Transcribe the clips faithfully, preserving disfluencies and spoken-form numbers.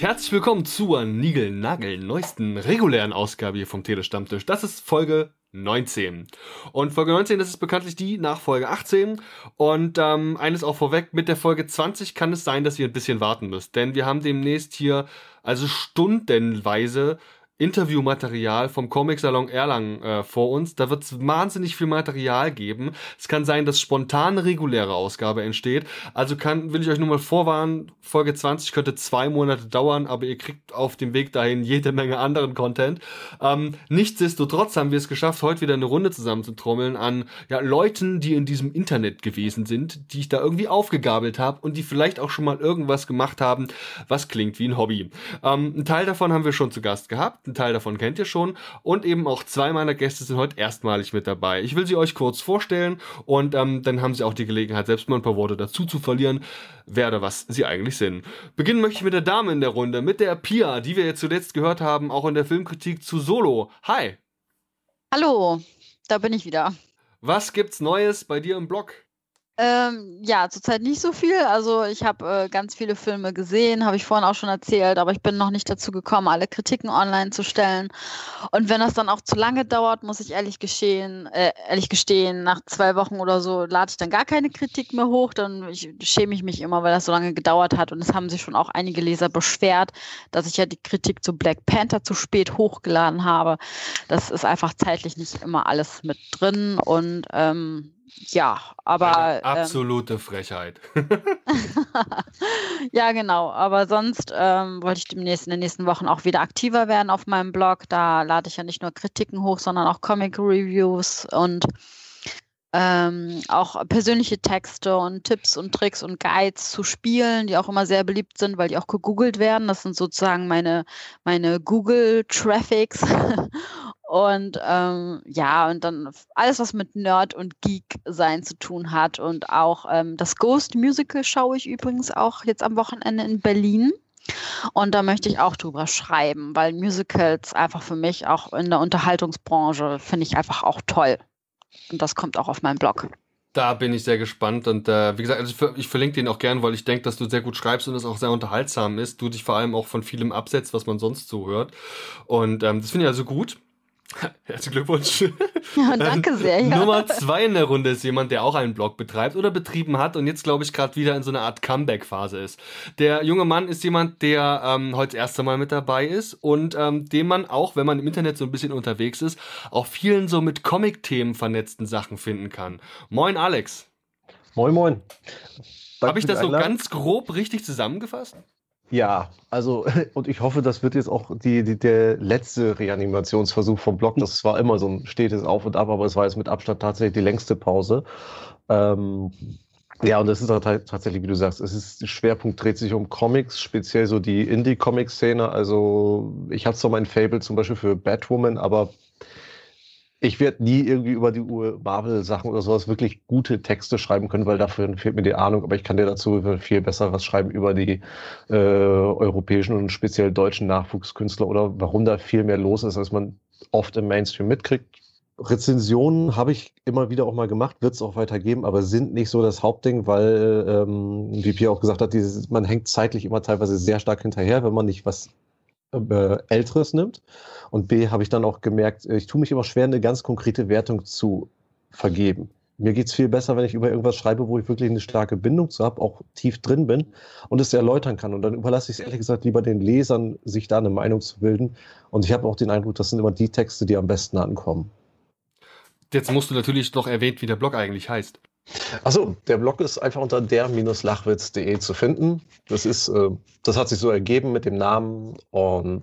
und herzlich willkommen zur Nigelnagel neuesten regulären Ausgabe hier vom Tele-Stammtisch. Das ist Folge neunzehn. Und Folge neunzehn, das ist bekanntlich die nach Folge achtzehn. Und ähm, eines auch vorweg, mit der Folge zwanzig kann es sein, dass ihr ein bisschen warten müsst. Denn wir haben demnächst hier also stundenweise Interviewmaterial vom Comic Salon Erlangen äh, vor uns. Da wird es wahnsinnig viel Material geben. Es kann sein, dass spontan eine reguläre Ausgabe entsteht. Also kann, will ich euch nur mal vorwarnen, Folge zwanzig könnte zwei Monate dauern, aber ihr kriegt auf dem Weg dahin jede Menge anderen Content. Ähm, nichtsdestotrotz haben wir es geschafft, heute wieder eine Runde zusammenzutrommeln an ja, Leuten, die in diesem Internet gewesen sind, die ich da irgendwie aufgegabelt habe und die vielleicht auch schon mal irgendwas gemacht haben, was klingt wie ein Hobby. Ähm, einen Teil davon haben wir schon zu Gast gehabt. Ein Teil davon kennt ihr schon und eben auch zwei meiner Gäste sind heute erstmalig mit dabei. Ich will sie euch kurz vorstellen und ähm, dann haben sie auch die Gelegenheit, selbst mal ein paar Worte dazu zu verlieren, wer oder was sie eigentlich sind. Beginnen möchte ich mit der Dame in der Runde, mit der Pia, die wir jetzt zuletzt gehört haben, auch in der Filmkritik zu Solo. Hi! Hallo, da bin ich wieder. Was gibt's Neues bei dir im Blog? Ähm, ja, zurzeit nicht so viel. Also ich habe äh, ganz viele Filme gesehen, habe ich vorhin auch schon erzählt, aber ich bin noch nicht dazu gekommen, alle Kritiken online zu stellen. Und wenn das dann auch zu lange dauert, muss ich ehrlich geschehen, äh, ehrlich gestehen, nach zwei Wochen oder so lade ich dann gar keine Kritik mehr hoch. Dann ich, schäme ich mich immer, weil das so lange gedauert hat. Und es haben sich schon auch einige Leser beschwert, dass ich ja die Kritik zu Black Panther zu spät hochgeladen habe. Das ist einfach zeitlich nicht immer alles mit drin und ähm, ja, aber... Eine absolute ähm, Frechheit. Ja, genau. Aber sonst ähm, wollte ich demnächst in den nächsten Wochen auch wieder aktiver werden auf meinem Blog. Da lade ich ja nicht nur Kritiken hoch, sondern auch Comic-Reviews und ähm, auch persönliche Texte und Tipps und Tricks und Guides zu Spielen, die auch immer sehr beliebt sind, weil die auch gegoogelt werden. Das sind sozusagen meine, meine Google-Traffics. Und ähm, ja, und dann alles, was mit Nerd und Geek-Sein zu tun hat. Und auch ähm, das Ghost-Musical schaue ich übrigens auch jetzt am Wochenende in Berlin. Und da möchte ich auch drüber schreiben, weil Musicals einfach für mich auch in der Unterhaltungsbranche finde ich einfach auch toll. Und das kommt auch auf meinen Blog. Da bin ich sehr gespannt und äh, wie gesagt, also ich, ver ich verlinke den auch gern, weil ich denke, dass du sehr gut schreibst und es auch sehr unterhaltsam ist. Du dich vor allem auch von vielem absetzt, was man sonst so hört. Und ähm, das finde ich also gut. Herzlichen Glückwunsch. Ja, danke sehr. Ja. Nummer zwei in der Runde ist jemand, der auch einen Blog betreibt oder betrieben hat und jetzt, glaube ich, gerade wieder in so einer Art Comeback-Phase ist. Der junge Mann ist jemand, der ähm, heute das erste Mal mit dabei ist und ähm, dem man auch, wenn man im Internet so ein bisschen unterwegs ist, auch vielen so mit Comic-Themen vernetzten Sachen finden kann. Moin, Alex. Moin, moin. Habe ich das so ganz grob richtig zusammengefasst? Ja, also und ich hoffe, das wird jetzt auch die, die, der letzte Reanimationsversuch vom Blog. Das war immer so ein stetes Auf und Ab, aber es war jetzt mit Abstand tatsächlich die längste Pause. Ähm, ja, und das ist halt tatsächlich, wie du sagst, es ist, der Schwerpunkt dreht sich um Comics, speziell so die Indie-Comic-Szene. Also ich habe zwar mein Fable zum Beispiel für Batwoman, aber ich werde nie irgendwie über die Marvel-Sachen oder sowas wirklich gute Texte schreiben können, weil dafür fehlt mir die Ahnung. Aber ich kann dir dazu viel besser was schreiben über die äh, europäischen und speziell deutschen Nachwuchskünstler oder warum da viel mehr los ist, als man oft im Mainstream mitkriegt. Rezensionen habe ich immer wieder auch mal gemacht, wird es auch weitergeben, aber sind nicht so das Hauptding, weil, ähm, wie Pia auch gesagt hat, dieses, man hängt zeitlich immer teilweise sehr stark hinterher, wenn man nicht was Älteres nimmt. Und B, habe ich dann auch gemerkt, ich tue mich immer schwer, eine ganz konkrete Wertung zu vergeben. Mir geht es viel besser, wenn ich über irgendwas schreibe, wo ich wirklich eine starke Bindung zu habe, auch tief drin bin und es erläutern kann. Und dann überlasse ich es ehrlich gesagt lieber den Lesern, sich da eine Meinung zu bilden. Und ich habe auch den Eindruck, das sind immer die Texte, die am besten ankommen. Jetzt musst du natürlich noch erwähnt, wie der Blog eigentlich heißt. Achso, der Blog ist einfach unter der Strich lachwitz punkt de zu finden. Das ist, äh, das hat sich so ergeben mit dem Namen und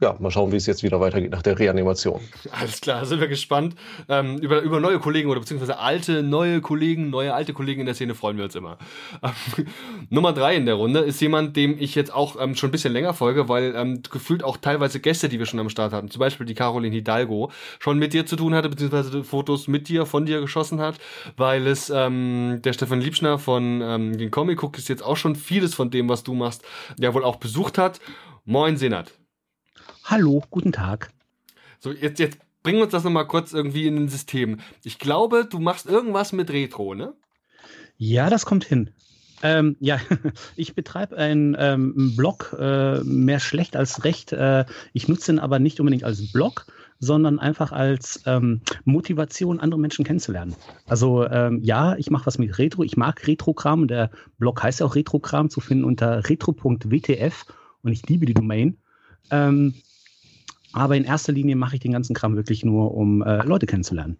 ja, mal schauen, wie es jetzt wieder weitergeht nach der Reanimation. Alles klar, sind wir gespannt. Ähm, über, über neue Kollegen oder beziehungsweise alte, neue Kollegen, neue, alte Kollegen in der Szene freuen wir uns immer. Ähm, Nummer drei in der Runde ist jemand, dem ich jetzt auch ähm, schon ein bisschen länger folge, weil ähm, gefühlt auch teilweise Gäste, die wir schon am Start hatten, zum Beispiel die Caroline Hidalgo, schon mit dir zu tun hatte, beziehungsweise Fotos mit dir, von dir geschossen hat, weil es ähm, der Stefan Liebschner von ähm, den Comic Cookies jetzt auch schon vieles von dem, was du machst, ja wohl auch besucht hat. Moin, Senad. Hallo, guten Tag. So, jetzt, jetzt bringen wir uns das nochmal kurz irgendwie in ein System. Ich glaube, du machst irgendwas mit Retro, ne? Ja, das kommt hin. Ähm, ja, ich betreibe einen ähm, Blog, äh, mehr schlecht als recht. Äh, ich nutze ihn aber nicht unbedingt als Blog, sondern einfach als ähm, Motivation, andere Menschen kennenzulernen. Also ähm, ja, ich mache was mit Retro. Ich mag Retrogramm. Der Blog heißt ja auch Retrogramm, zu finden unter retro punkt w t f. Und ich liebe die Domain. Ähm, aber in erster Linie mache ich den ganzen Kram wirklich nur, um äh, Leute kennenzulernen.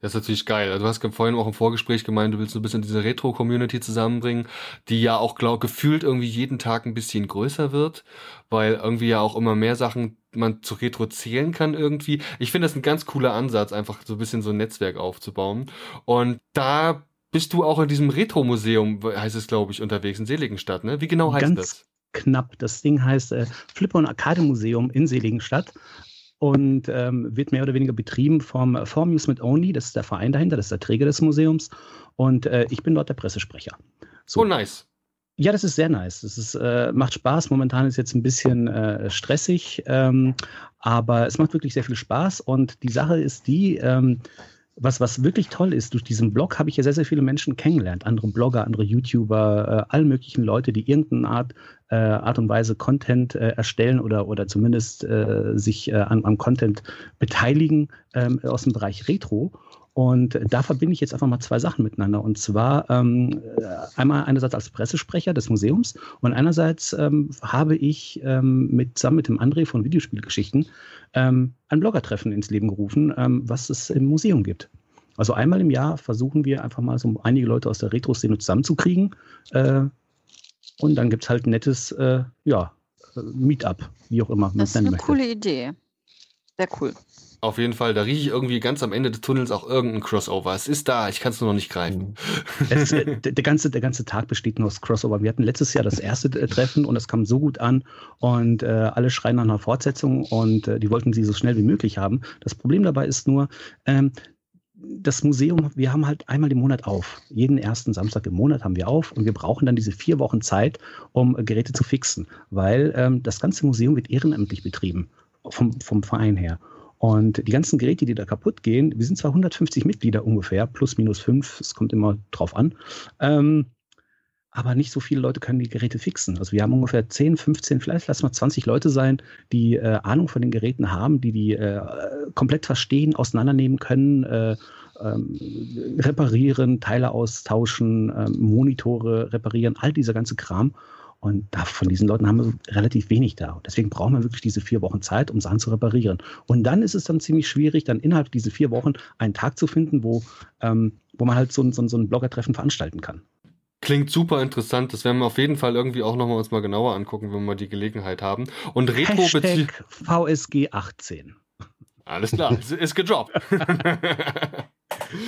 Das ist natürlich geil. Du hast vorhin auch im Vorgespräch gemeint, du willst so ein bisschen diese Retro-Community zusammenbringen, die ja auch, glaub, gefühlt irgendwie jeden Tag ein bisschen größer wird, weil irgendwie ja auch immer mehr Sachen man zu Retro zählen kann irgendwie. Ich finde das ein ganz cooler Ansatz, einfach so ein bisschen so ein Netzwerk aufzubauen. Und da bist du auch in diesem Retro-Museum, heißt es, glaube ich, unterwegs in Seligenstadt, ne? Wie genau heißt das? Knapp. Das Ding heißt äh, Flipper und Arcade Museum in Seligenstadt und ähm, wird mehr oder weniger betrieben vom For Amusement Only, das ist der Verein dahinter, das ist der Träger des Museums, und äh, ich bin dort der Pressesprecher. So. Oh, nice. Ja, das ist sehr nice. Das ist, äh, macht Spaß. Momentan ist jetzt ein bisschen äh, stressig, ähm, aber es macht wirklich sehr viel Spaß, und die Sache ist die, ähm, Was, was wirklich toll ist, durch diesen Blog habe ich ja sehr, sehr viele Menschen kennengelernt. Andere Blogger, andere YouTuber, äh, alle möglichen Leute, die irgendeine Art, äh, Art und Weise Content äh, erstellen oder, oder zumindest äh, sich äh, an, am Content beteiligen ähm, aus dem Bereich Retro. Und da verbinde ich jetzt einfach mal zwei Sachen miteinander. Und zwar ähm, einmal einerseits als Pressesprecher des Museums und einerseits ähm, habe ich ähm, mit, zusammen mit dem André von Videospielgeschichten ähm, ein Bloggertreffen ins Leben gerufen, ähm, was es im Museum gibt. Also einmal im Jahr versuchen wir einfach mal so einige Leute aus der Retro-Szene zusammenzukriegen. Äh, und dann gibt es halt ein nettes äh, ja, Meetup, wie auch immer man es nennen möchte. Das ist eine coole Idee. Sehr cool. Auf jeden Fall, da rieche ich irgendwie ganz am Ende des Tunnels auch irgendein Crossover. Es ist da, ich kann es nur noch nicht greifen. Ist, äh, der, der, ganze, der ganze Tag besteht nur aus Crossover. Wir hatten letztes Jahr das erste äh, Treffen und das kam so gut an und äh, alle schreien nach einer Fortsetzung und äh, die wollten sie so schnell wie möglich haben. Das Problem dabei ist nur, ähm, das Museum, wir haben halt einmal im Monat auf. Jeden ersten Samstag im Monat haben wir auf und wir brauchen dann diese vier Wochen Zeit, um äh, Geräte zu fixen, weil ähm, das ganze Museum wird ehrenamtlich betrieben, vom, vom Verein her. Und die ganzen Geräte, die da kaputt gehen, wir sind zwar hundertfünfzig Mitglieder ungefähr, plus minus fünf, es kommt immer drauf an, ähm, aber nicht so viele Leute können die Geräte fixen. Also wir haben ungefähr zehn, fünfzehn, vielleicht lassen wir zwanzig Leute sein, die äh, Ahnung von den Geräten haben, die die äh, komplett verstehen, auseinandernehmen können, äh, ähm, reparieren, Teile austauschen, äh, Monitore reparieren, all dieser ganze Kram. Und von diesen Leuten haben wir relativ wenig da. Deswegen brauchen wir wirklich diese vier Wochen Zeit, um Sachen zu reparieren. Und dann ist es dann ziemlich schwierig, dann innerhalb dieser vier Wochen einen Tag zu finden, wo, ähm, wo man halt so, so, so ein Bloggertreffen veranstalten kann. Klingt super interessant. Das werden wir auf jeden Fall irgendwie auch nochmal uns mal genauer angucken, wenn wir die Gelegenheit haben. Und Retro Hashtag V S G achtzehn. Alles klar, ist gedroppt.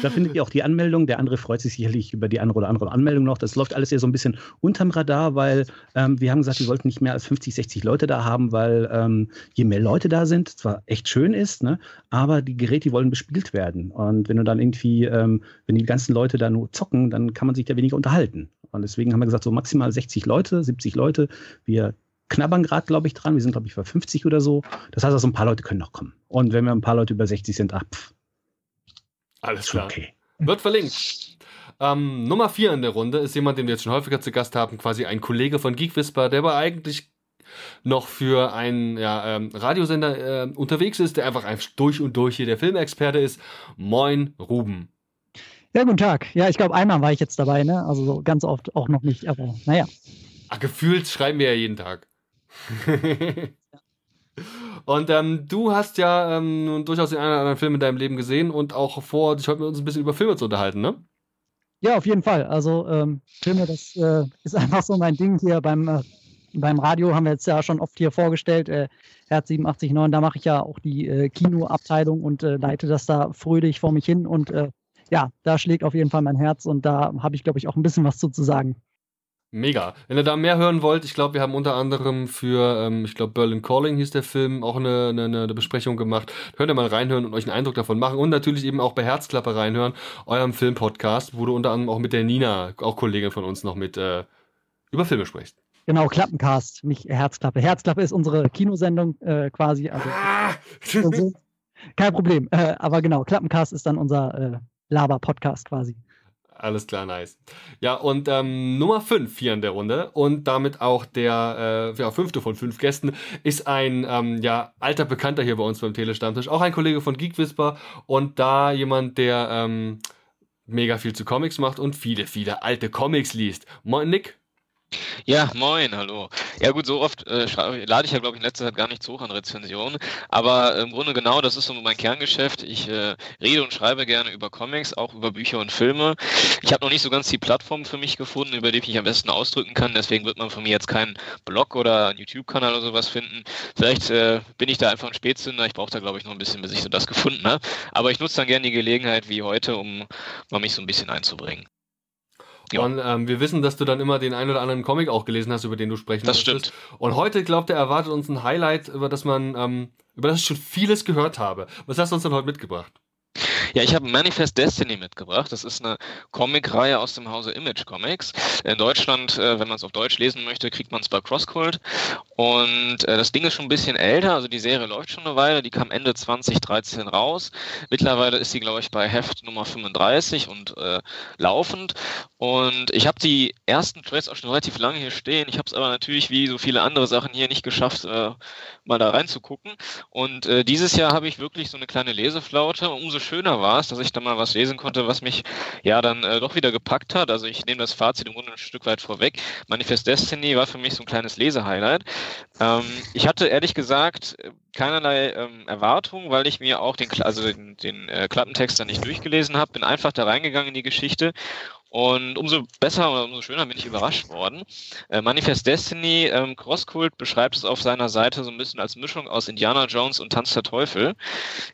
Da findet ihr auch die Anmeldung. Der andere freut sich sicherlich über die andere oder andere Anmeldung noch. Das läuft alles eher so ein bisschen unterm Radar, weil ähm, wir haben gesagt, wir wollten nicht mehr als fünfzig, sechzig Leute da haben, weil ähm, je mehr Leute da sind, zwar echt schön ist, ne, aber die Geräte wollen bespielt werden. Und wenn du dann irgendwie, ähm, wenn die ganzen Leute da nur zocken, dann kann man sich da weniger unterhalten. Und deswegen haben wir gesagt, so maximal sechzig Leute, siebzig Leute. Wir knabbern gerade, glaube ich, dran. Wir sind, glaube ich, bei fünfzig oder so. Das heißt, also ein paar Leute können noch kommen. Und wenn wir ein paar Leute über sechzig sind, ach, pff. Alles klar. Okay. Wird verlinkt. Ähm, Nummer vier in der Runde ist jemand, den wir jetzt schon häufiger zu Gast haben, quasi ein Kollege von Geek Whisper, der aber eigentlich noch für einen ja, ähm, Radiosender äh, unterwegs ist, der einfach durch und durch hier der Filmexperte ist. Moin, Ruben. Ja, guten Tag. Ja, ich glaube, einmal war ich jetzt dabei, ne? Also so ganz oft auch noch nicht, aber naja. Ach, gefühlt schreiben wir ja jeden Tag. Und ähm, du hast ja ähm, durchaus den einen oder anderen Film in deinem Leben gesehen und auch vor, dich heute mit uns ein bisschen über Filme zu unterhalten, ne? Ja, auf jeden Fall. Also ähm, Filme, das äh, ist einfach so mein Ding hier beim, äh, beim Radio, haben wir jetzt ja schon oft hier vorgestellt, äh, Herz siebenundachtzig Komma neun, da mache ich ja auch die äh, Kinoabteilung und äh, leite das da fröhlich vor mich hin und äh, ja, da schlägt auf jeden Fall mein Herz und da habe ich, glaube ich, auch ein bisschen was zu, zu sagen. Mega. Wenn ihr da mehr hören wollt, ich glaube, wir haben unter anderem für, ähm, ich glaube, Berlin Calling hieß der Film, auch eine, eine, eine Besprechung gemacht. Könnt ihr mal reinhören und euch einen Eindruck davon machen. Und natürlich eben auch bei Herzklappe reinhören, eurem Film-Podcast, wo du unter anderem auch mit der Nina, auch Kollegin von uns, noch mit äh, über Filme sprichst. Genau, Klappencast, nicht Herzklappe. Herzklappe ist unsere Kinosendung äh, quasi. Also, ah! so. Kein Problem. Äh, aber genau, Klappencast ist dann unser äh, Laber-Podcast quasi. Alles klar, nice. Ja, und ähm, Nummer fünf hier in der Runde und damit auch der äh, ja, fünfte von fünf Gästen ist ein ähm, ja, alter Bekannter hier bei uns beim Tele-Stammtisch, auch ein Kollege von Geek Whisper und da jemand, der ähm, mega viel zu Comics macht und viele, viele alte Comics liest. Moin, Nick. Ja, moin, hallo. Ja gut, so oft äh, lade ich ja, glaube ich, in letzter Zeit gar nicht zu hoch an Rezensionen, aber im Grunde genau, das ist so mein Kerngeschäft. Ich äh, rede und schreibe gerne über Comics, auch über Bücher und Filme. Ich habe noch nicht so ganz die Plattform für mich gefunden, über die ich mich am besten ausdrücken kann, deswegen wird man von mir jetzt keinen Blog oder einen YouTube-Kanal oder sowas finden. Vielleicht äh, bin ich da einfach ein Spätzünder, ich brauche da, glaube ich, noch ein bisschen, bis ich so das gefunden habe, aber ich nutze dann gerne die Gelegenheit wie heute, um mal mich so ein bisschen einzubringen. Ja. Und ähm, wir wissen, dass du dann immer den einen oder anderen Comic auch gelesen hast, über den du sprechen möchtest. Das stimmt. Und heute, glaubt er, erwartet uns ein Highlight, über das man, ähm, über das ich schon vieles gehört habe. Was hast du uns denn heute mitgebracht? Ja, ich habe Manifest Destiny mitgebracht. Das ist eine Comic-Reihe aus dem Hause Image Comics. In Deutschland, äh, wenn man es auf Deutsch lesen möchte, kriegt man es bei CrossCult. Und äh, das Ding ist schon ein bisschen älter. Also die Serie läuft schon eine Weile. Die kam Ende zwanzig dreizehn raus. Mittlerweile ist sie, glaube ich, bei Heft Nummer fünfunddreißig und äh, laufend. Und ich habe die ersten Trades auch schon relativ lange hier stehen. Ich habe es aber natürlich, wie so viele andere Sachen hier, nicht geschafft, äh, mal da reinzugucken. Und äh, dieses Jahr habe ich wirklich so eine kleine Leseflaute. Umso schöner war es, dass ich da mal was lesen konnte, was mich ja dann äh, doch wieder gepackt hat. Also ich nehme das Fazit im Grunde ein Stück weit vorweg. Manifest Destiny war für mich so ein kleines Lesehighlight. Ähm, ich hatte ehrlich gesagt keinerlei ähm, Erwartungen, weil ich mir auch den, also den, den äh, Klappentext dann nicht durchgelesen habe. Bin einfach da reingegangen in die Geschichte. Und umso besser oder umso schöner bin ich überrascht worden. Äh, Manifest Destiny, ähm, CrossCult beschreibt es auf seiner Seite so ein bisschen als Mischung aus Indiana Jones und Tanz der Teufel.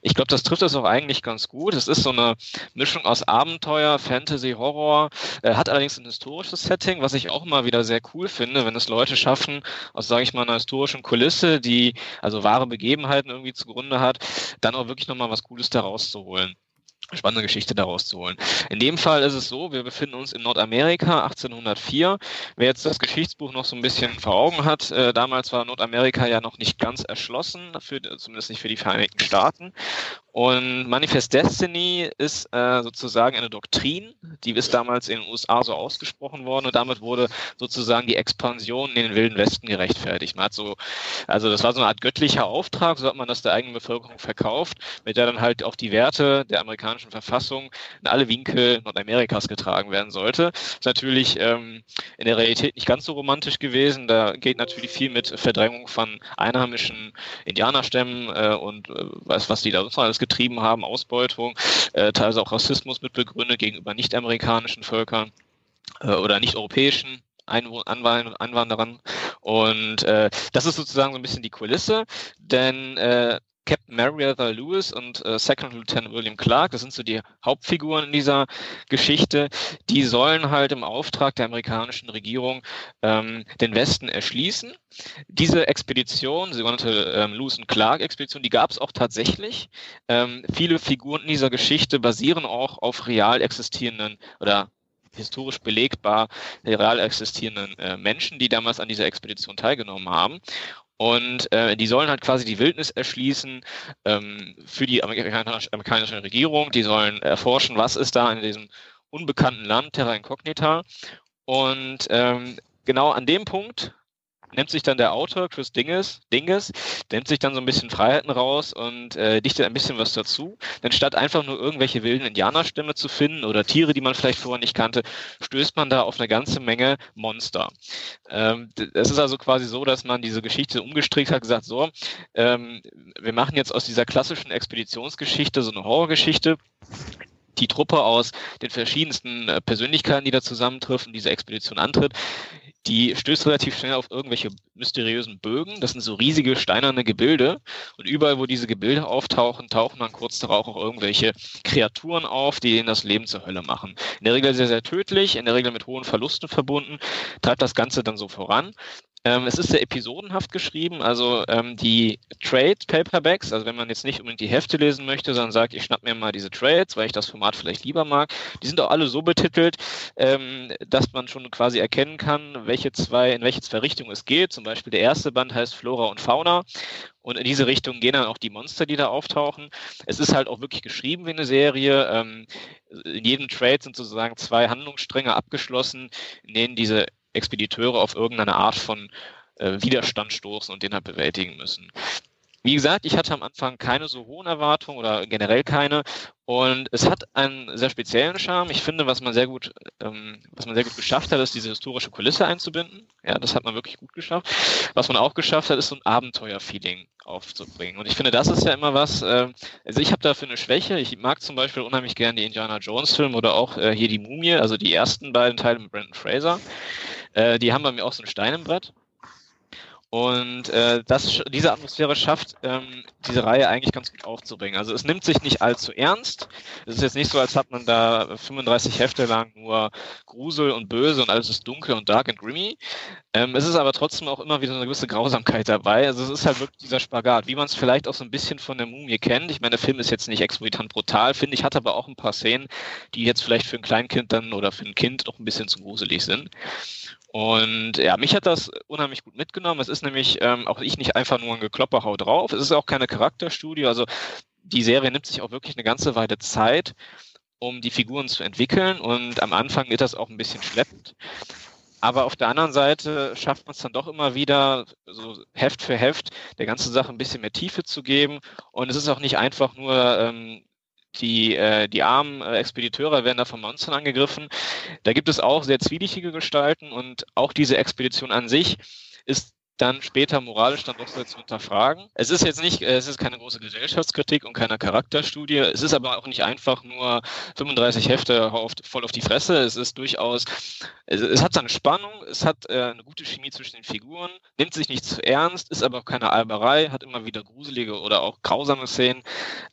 Ich glaube, das trifft das auch eigentlich ganz gut. Es ist so eine Mischung aus Abenteuer, Fantasy, Horror, äh, hat allerdings ein historisches Setting, was ich auch immer wieder sehr cool finde, wenn es Leute schaffen, aus, sage ich mal, einer historischen Kulisse, die also wahre Begebenheiten irgendwie zugrunde hat, dann auch wirklich nochmal was Cooles daraus zu holen. Spannende Geschichte daraus zu holen. In dem Fall ist es so, wir befinden uns in Nordamerika achtzehnhundertvier. Wer jetzt das Geschichtsbuch noch so ein bisschen vor Augen hat, äh, damals war Nordamerika ja noch nicht ganz erschlossen, für, zumindest nicht für die Vereinigten Staaten. Und Manifest Destiny ist äh, sozusagen eine Doktrin, die ist damals in den U S A so ausgesprochen worden und damit wurde sozusagen die Expansion in den Wilden Westen gerechtfertigt. Man hat so, also das war so eine Art göttlicher Auftrag, so hat man das der eigenen Bevölkerung verkauft, mit der dann halt auch die Werte der amerikanischen Verfassung in alle Winkel Nordamerikas getragen werden sollte. Ist natürlich ähm, in der Realität nicht ganz so romantisch gewesen, da geht natürlich viel mit Verdrängung von einheimischen Indianerstämmen äh, und äh, was, was die da sonst alles gibt. Betrieben haben, Ausbeutung, äh, teilweise auch Rassismus mit begründet gegenüber nicht-amerikanischen Völkern äh, oder nicht-europäischen Einwanderern. Und äh, das ist sozusagen so ein bisschen die Kulisse, denn äh, Captain Meriwether Lewis und äh, Second Lieutenant William Clark, das sind so die Hauptfiguren in dieser Geschichte, die sollen halt im Auftrag der amerikanischen Regierung ähm, den Westen erschließen. Diese Expedition, die sogenannte ähm, Lewis and Clark Expedition, die gab es auch tatsächlich. Ähm, viele Figuren in dieser Geschichte basieren auch auf real existierenden oder historisch belegbar real existierenden äh, Menschen, die damals an dieser Expedition teilgenommen haben. Und äh, die sollen halt quasi die Wildnis erschließen ähm, für die amerikanische, amerikanische Regierung. Die sollen erforschen, was ist da in diesem unbekannten Land, Terra Incognita. Und ähm, genau an dem Punkt nimmt sich dann der Autor, Chris Dingess, Dingess, nimmt sich dann so ein bisschen Freiheiten raus und äh, dichtet ein bisschen was dazu. Denn statt einfach nur irgendwelche wilden Indianerstämme zu finden oder Tiere, die man vielleicht vorher nicht kannte, stößt man da auf eine ganze Menge Monster. Ähm, es ist also quasi so, dass man diese Geschichte umgestrickt hat, gesagt, so, ähm, wir machen jetzt aus dieser klassischen Expeditionsgeschichte so eine Horrorgeschichte. Die Truppe aus den verschiedensten äh, Persönlichkeiten, die da zusammentreffen, diese Expedition antritt, die stößt relativ schnell auf irgendwelche mysteriösen Bögen. Das sind so riesige steinerne Gebilde. Und überall, wo diese Gebilde auftauchen, tauchen dann kurz darauf auch irgendwelche Kreaturen auf, die ihnen das Leben zur Hölle machen. In der Regel sehr, sehr tödlich, in der Regel mit hohen Verlusten verbunden, treibt das Ganze dann so voran. Ähm, es ist sehr episodenhaft geschrieben, also ähm, die Trade-Paperbacks, also wenn man jetzt nicht unbedingt die Hefte lesen möchte, sondern sagt, ich schnapp mir mal diese Trades, weil ich das Format vielleicht lieber mag, die sind auch alle so betitelt, ähm, dass man schon quasi erkennen kann, welche zwei, in welche zwei Richtungen es geht. Zum Beispiel der erste Band heißt Flora und Fauna. Und in diese Richtung gehen dann auch die Monster, die da auftauchen. Es ist halt auch wirklich geschrieben wie eine Serie. Ähm, in jedem Trade sind sozusagen zwei Handlungsstränge abgeschlossen, in denen diese Expediteure auf irgendeine Art von äh, Widerstand stoßen und den halt bewältigen müssen. Wie gesagt, ich hatte am Anfang keine so hohen Erwartungen oder generell keine. Und es hat einen sehr speziellen Charme. Ich finde, was man sehr gut, ähm, was man sehr gut geschafft hat, ist, diese historische Kulisse einzubinden. Ja, das hat man wirklich gut geschafft. Was man auch geschafft hat, ist so ein Abenteuer-Feeling aufzubringen. Und ich finde, das ist ja immer was, äh, also ich habe dafür eine Schwäche. Ich mag zum Beispiel unheimlich gerne die Indiana Jones-Filme oder auch äh, hier die Mumie, also die ersten beiden Teile mit Brendan Fraser. Äh, die haben bei mir auch so einen Stein im Brett. Und äh, das, diese Atmosphäre schafft, ähm, diese Reihe eigentlich ganz gut aufzubringen. Also es nimmt sich nicht allzu ernst. Es ist jetzt nicht so, als hat man da fünfunddreißig Hefte lang nur Grusel und Böse und alles ist dunkel und dark and grimy. Ähm, es ist aber trotzdem auch immer wieder eine gewisse Grausamkeit dabei. Also es ist halt wirklich dieser Spagat, wie man es vielleicht auch so ein bisschen von der Mumie kennt. Ich meine, der Film ist jetzt nicht exorbitant brutal, finde ich, hat aber auch ein paar Szenen, die jetzt vielleicht für ein Kleinkind dann oder für ein Kind noch ein bisschen zu gruselig sind. Und ja, mich hat das unheimlich gut mitgenommen. Es ist nämlich ähm, auch ich nicht einfach nur ein Geklopperhau drauf. Es ist auch keine Charakterstudie. Also die Serie nimmt sich auch wirklich eine ganze Weile Zeit, um die Figuren zu entwickeln. Und am Anfang geht das auch ein bisschen schleppend. Aber auf der anderen Seite schafft man es dann doch immer wieder, so Heft für Heft, der ganzen Sache ein bisschen mehr Tiefe zu geben. Und es ist auch nicht einfach nur... Ähm, Die, äh, die armen äh, Expediteure werden da von Monstern angegriffen. Da gibt es auch sehr zwielichtige Gestalten und auch diese Expedition an sich ist dann später moralisch dann doch sehr zu hinterfragen. Es ist jetzt nicht, äh, es ist keine große Gesellschaftskritik und keine Charakterstudie. Es ist aber auch nicht einfach nur fünfunddreißig Hefte auf, voll auf die Fresse. Es ist durchaus, es, es hat seine Spannung, es hat äh, eine gute Chemie zwischen den Figuren, nimmt sich nicht zu ernst, ist aber auch keine Alberei, hat immer wieder gruselige oder auch grausame Szenen.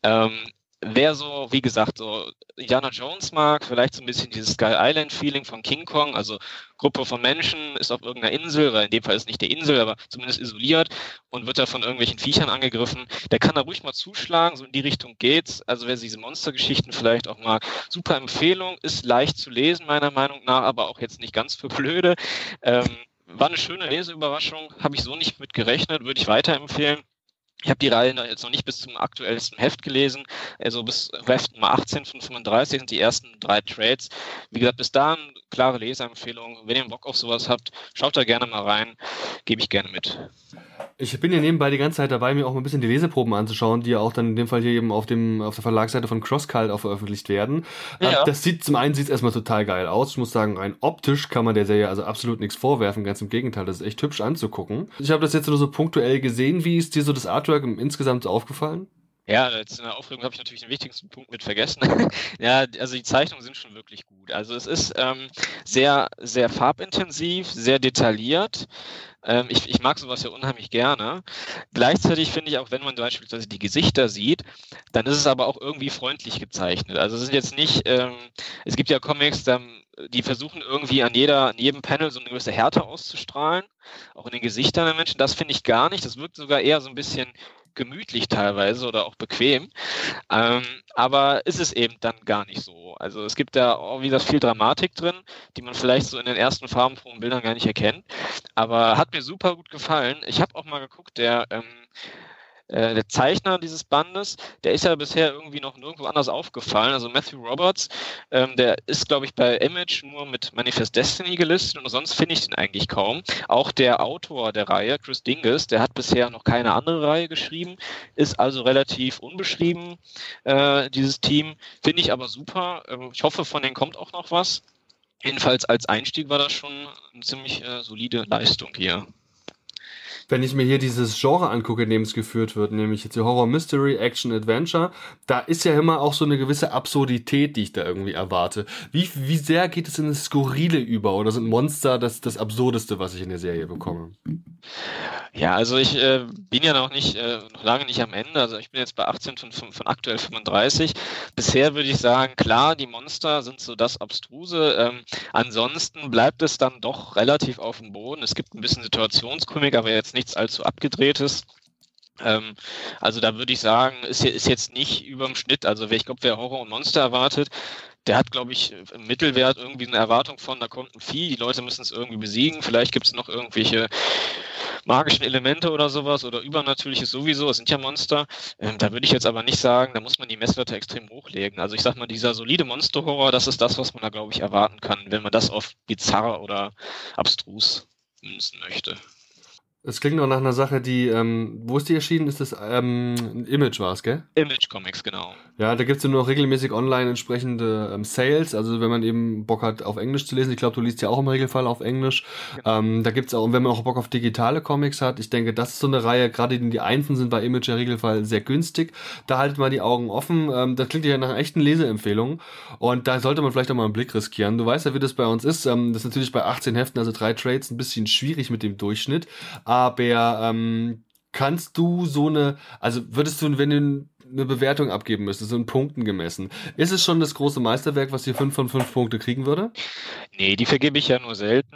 Ähm, Wer so, wie gesagt, so Indiana Jones mag, vielleicht so ein bisschen dieses Skull Island-Feeling von King Kong, also Gruppe von Menschen ist auf irgendeiner Insel, weil in dem Fall ist nicht die Insel, aber zumindest isoliert und wird da von irgendwelchen Viechern angegriffen, der kann da ruhig mal zuschlagen, so in die Richtung geht's. Also wer diese Monstergeschichten vielleicht auch mag, super Empfehlung, ist leicht zu lesen meiner Meinung nach, aber auch jetzt nicht ganz für Blöde. Ähm, war eine schöne Leseüberraschung, habe ich so nicht mit gerechnet, würde ich weiterempfehlen. Ich habe die Reihe jetzt noch nicht bis zum aktuellsten Heft gelesen, also bis Heft Nummer achtzehn von fünfunddreißig sind die ersten drei Trades. Wie gesagt, bis dahin klare Leseempfehlung. Wenn ihr Bock auf sowas habt, schaut da gerne mal rein, gebe ich gerne mit. Ich bin ja nebenbei die ganze Zeit dabei, mir auch mal ein bisschen die Leseproben anzuschauen, die ja auch dann in dem Fall hier eben auf, dem, auf der Verlagsseite von CrossCult auch veröffentlicht werden. Ja. Das sieht, zum einen sieht es erstmal total geil aus. Ich muss sagen, rein optisch kann man der Serie also absolut nichts vorwerfen, ganz im Gegenteil, das ist echt hübsch anzugucken. Ich habe das jetzt nur so punktuell gesehen, wie ist dir so das Artwork insgesamt aufgefallen? Ja, jetzt in der Aufregung habe ich natürlich den wichtigsten Punkt mit vergessen. Ja, also die Zeichnungen sind schon wirklich gut. Also es ist ähm, sehr, sehr farbintensiv, sehr detailliert. Ähm, ich, ich mag sowas ja unheimlich gerne. Gleichzeitig finde ich auch, wenn man beispielsweise die Gesichter sieht, dann ist es aber auch irgendwie freundlich gezeichnet. Also es sind jetzt nicht, ähm, es gibt ja Comics, da die versuchen irgendwie an jeder, an jedem Panel so eine gewisse Härte auszustrahlen, auch in den Gesichtern der Menschen. Das finde ich gar nicht. Das wirkt sogar eher so ein bisschen gemütlich teilweise oder auch bequem. Ähm, aber ist es eben dann gar nicht so. Also es gibt da auch wieder viel Dramatik drin, die man vielleicht so in den ersten farbenfrohen Bildern gar nicht erkennt. Aber hat mir super gut gefallen. Ich habe auch mal geguckt, der... Ähm, Äh, der Zeichner dieses Bandes, der ist ja bisher irgendwie noch nirgendwo anders aufgefallen. Also Matthew Roberts, ähm, der ist, glaube ich, bei Image nur mit Manifest Destiny gelistet und sonst finde ich den eigentlich kaum. Auch der Autor der Reihe, Chris Dingess, der hat bisher noch keine andere Reihe geschrieben, ist also relativ unbeschrieben, äh, dieses Team. Finde ich aber super. Ähm, ich hoffe, von denen kommt auch noch was. Jedenfalls als Einstieg war das schon eine ziemlich äh, solide Leistung hier. Wenn ich mir hier dieses Genre angucke, in dem es geführt wird, nämlich jetzt die Horror, Mystery, Action, Adventure, da ist ja immer auch so eine gewisse Absurdität, die ich da irgendwie erwarte. Wie, wie sehr geht es in das Skurrile über oder sind Monster das, das Absurdeste, was ich in der Serie bekomme? Ja, also ich äh, bin ja noch nicht, äh, noch lange nicht am Ende. Also ich bin jetzt bei achtzehn von, von, von aktuell fünfunddreißig. Bisher würde ich sagen, klar, die Monster sind so das Abstruse. Ähm, ansonsten bleibt es dann doch relativ auf dem Boden. Es gibt ein bisschen Situationskomik, aber jetzt nichts allzu Abgedrehtes. Ähm, also da würde ich sagen, ist, ist jetzt nicht überm Schnitt. Also ich glaube, wer Horror und Monster erwartet, der hat, glaube ich, im Mittelwert irgendwie eine Erwartung von, da kommt ein Vieh, die Leute müssen es irgendwie besiegen, vielleicht gibt es noch irgendwelche magischen Elemente oder sowas oder Übernatürliches sowieso, es sind ja Monster. Ähm, da würde ich jetzt aber nicht sagen, da muss man die Messwerte extrem hochlegen. Also ich sag mal, dieser solide Monsterhorror, das ist das, was man da, glaube ich, erwarten kann, wenn man das auf bizarr oder abstrus münzen möchte. Das klingt noch nach einer Sache, die, ähm, wo ist die erschienen? Ist das ähm, Image war es, gell? Image Comics, genau. Ja, da gibt es ja nur noch regelmäßig online entsprechende ähm, Sales, also wenn man eben Bock hat, auf Englisch zu lesen. Ich glaube, du liest ja auch im Regelfall auf Englisch. Genau. Ähm, da gibt es auch, und wenn man auch Bock auf digitale Comics hat, ich denke, das ist so eine Reihe, gerade die Einsen sind bei Image im Regelfall sehr günstig. Da haltet mal die Augen offen. Ähm, das klingt ja nach einer echten Leseempfehlung und da sollte man vielleicht auch mal einen Blick riskieren. Du weißt ja, wie das bei uns ist. Ähm, das ist natürlich bei achtzehn Heften, also drei Trades, ein bisschen schwierig mit dem Durchschnitt. Aber ähm, kannst du so eine, also würdest du, wenn du eine Bewertung abgeben müsstest, so in Punkten gemessen, ist es schon das große Meisterwerk, was hier fünf von fünf Punkte kriegen würde? Nee, die vergebe ich ja nur selten,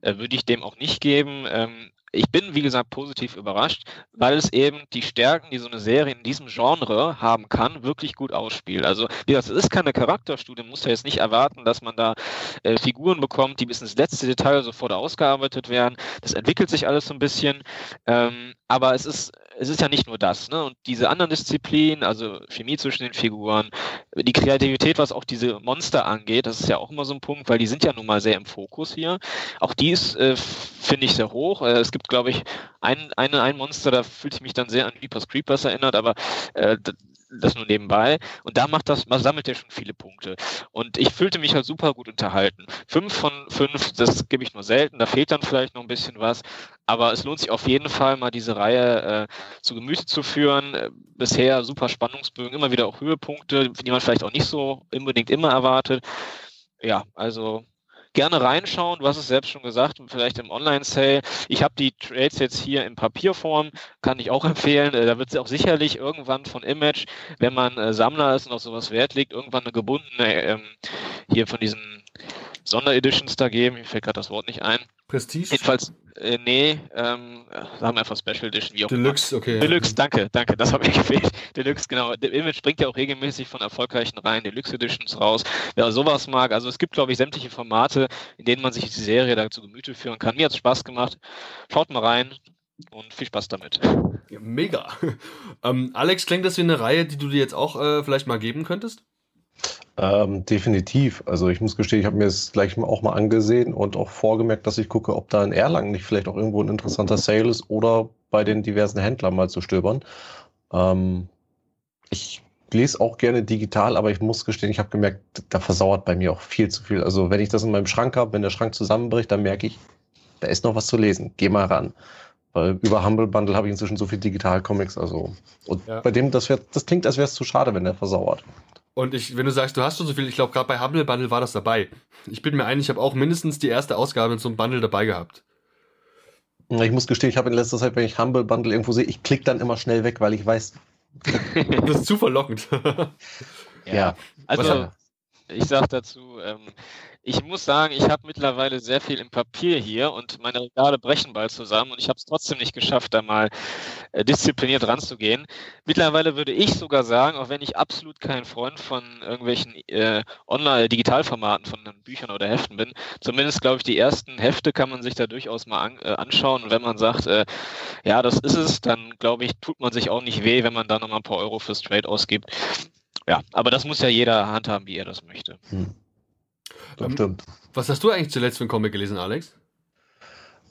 äh, würde ich dem auch nicht geben. Ähm, ich bin, wie gesagt, positiv überrascht, weil es eben die Stärken, die so eine Serie in diesem Genre haben kann, wirklich gut ausspielt. Also, wie gesagt, es ist keine Charakterstudie, man muss ja jetzt nicht erwarten, dass man da äh, Figuren bekommt, die bis ins letzte Detail sofort ausgearbeitet werden. Das entwickelt sich alles so ein bisschen, ähm, aber es ist Es ist ja nicht nur das, ne? Und diese anderen Disziplinen, also Chemie zwischen den Figuren, die Kreativität, was auch diese Monster angeht, das ist ja auch immer so ein Punkt, weil die sind ja nun mal sehr im Fokus hier. Auch die ist, äh, finde ich, sehr hoch. Äh, es gibt, glaube ich, ein, eine, ein Monster, da fühlte ich mich dann sehr an Jeepers Creepers erinnert, aber äh, das nur nebenbei. Und da macht das, man sammelt ja schon viele Punkte. Und ich fühlte mich halt super gut unterhalten. Fünf von fünf, das gebe ich nur selten, da fehlt dann vielleicht noch ein bisschen was. Aber es lohnt sich auf jeden Fall, mal diese Reihe äh, zu Gemüte zu führen. Äh, bisher super Spannungsbögen, immer wieder auch Höhepunkte, die man vielleicht auch nicht so unbedingt immer erwartet. Ja, also gerne reinschauen, du hast es selbst schon gesagt, vielleicht im Online-Sale. Ich habe die Trades jetzt hier in Papierform, kann ich auch empfehlen. Da wird es auch sicherlich irgendwann von Image, wenn man Sammler ist und auf sowas Wert legt, irgendwann eine gebundene, ähm, hier von diesen Sondereditions da geben. Mir fällt gerade das Wort nicht ein. Prestige? Jedenfalls, äh, nee, ähm, sagen wir einfach Special Edition, wie auch Deluxe, immer. Okay. Deluxe, ja. danke, danke, das habe ich gefehlt. Deluxe, genau. Der Image bringt ja auch regelmäßig von erfolgreichen Reihen Deluxe Editions raus. Wer sowas mag, also es gibt, glaube ich, sämtliche Formate, in denen man sich die Serie da zu Gemüte führen kann. Mir hat es Spaß gemacht. Schaut mal rein und viel Spaß damit. Ja, mega. ähm, Alex, klingt das wie eine Reihe, die du dir jetzt auch äh, vielleicht mal geben könntest? Ähm, definitiv. Also ich muss gestehen, ich habe mir es gleich auch mal angesehen und auch vorgemerkt, dass ich gucke, ob da in Erlangen nicht vielleicht auch irgendwo ein interessanter Sale ist oder bei den diversen Händlern mal zu stöbern. Ähm, ich lese auch gerne digital, aber ich muss gestehen, ich habe gemerkt, da versauert bei mir auch viel zu viel. Also wenn ich das in meinem Schrank habe, wenn der Schrank zusammenbricht, dann merke ich, da ist noch was zu lesen. Geh mal ran. Weil über Humble Bundle habe ich inzwischen so viel Digital-Comics. Also. Und ja. bei dem, das, wär, das klingt, als wäre es zu schade, wenn der versauert. Und ich, wenn du sagst, du hast schon so viel, ich glaube, gerade bei Humble Bundle war das dabei. Ich bin mir einig, ich habe auch mindestens die erste Ausgabe in so einem Bundle dabei gehabt. Ich muss gestehen, ich habe in letzter Zeit, wenn ich Humble Bundle irgendwo sehe, ich klicke dann immer schnell weg, weil ich weiß. Das ist zu verlockend. ja. ja. Also, ich sag dazu, ähm, ich muss sagen, ich habe mittlerweile sehr viel im Papier hier und meine Regale brechen bald zusammen und ich habe es trotzdem nicht geschafft, da mal äh, diszipliniert ranzugehen. Mittlerweile würde ich sogar sagen, auch wenn ich absolut kein Freund von irgendwelchen äh, Online-Digitalformaten von Büchern oder Heften bin, zumindest glaube ich, die ersten Hefte kann man sich da durchaus mal an, äh, anschauen und wenn man sagt, äh, ja, das ist es, dann glaube ich, tut man sich auch nicht weh, wenn man da nochmal ein paar Euro fürs Trade ausgibt. Ja, aber das muss ja jeder handhaben, wie er das möchte. Hm. Das stimmt. Was hast du eigentlich zuletzt für einen Comic gelesen, Alex?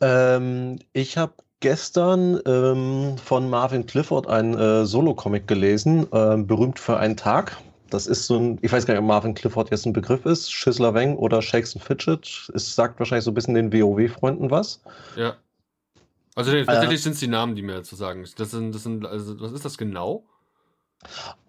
Ähm, ich habe gestern ähm, von Marvin Clifford einen äh, Solo-Comic gelesen, äh, berühmt für einen Tag. Das ist so ein, ich weiß gar nicht, ob Marvin Clifford jetzt ein Begriff ist, Schisler Weng oder Shakes and Fidget. Es sagt wahrscheinlich so ein bisschen den WoW-Freunden was. Ja. Also nee, tatsächlich äh, sind es die Namen, die mir zu sagen das sind. Das sind also, was ist das genau?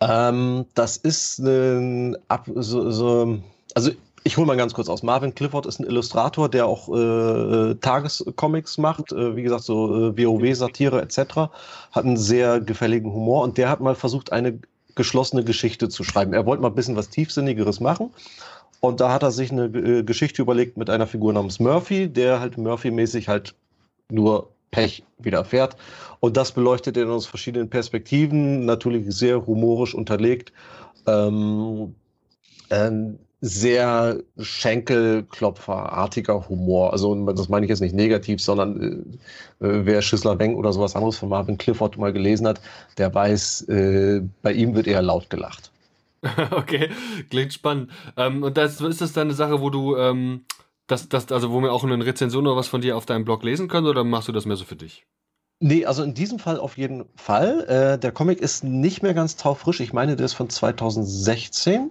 Ähm, das ist ein... Ab, so, so, also... Ich hole mal ganz kurz aus. Marvin Clifford ist ein Illustrator, der auch äh, Tagescomics macht, äh, wie gesagt, so äh, WoW-Satire et cetera. Hat einen sehr gefälligen Humor und der hat mal versucht, eine geschlossene Geschichte zu schreiben. Er wollte mal ein bisschen was Tiefsinnigeres machen und da hat er sich eine äh, Geschichte überlegt mit einer Figur namens Murphy, der halt Murphy-mäßig halt nur Pech widerfährt und das beleuchtet er aus verschiedenen Perspektiven, natürlich sehr humorisch unterlegt, ähm, äh, sehr Schenkelklopferartiger Humor, also das meine ich jetzt nicht negativ, sondern äh, wer Schissler Wenk oder sowas anderes von Marvin Clifford mal gelesen hat, der weiß, äh, bei ihm wird eher laut gelacht. Okay, klingt spannend. Ähm, und das, ist das dann eine Sache, wo du ähm Das, das, also wo wir auch eine Rezension oder was von dir auf deinem Blog lesen können, oder machst du das mehr so für dich? Nee, also in diesem Fall auf jeden Fall. Äh, der Comic ist nicht mehr ganz taufrisch. Ich meine, der ist von zweitausendsechzehn.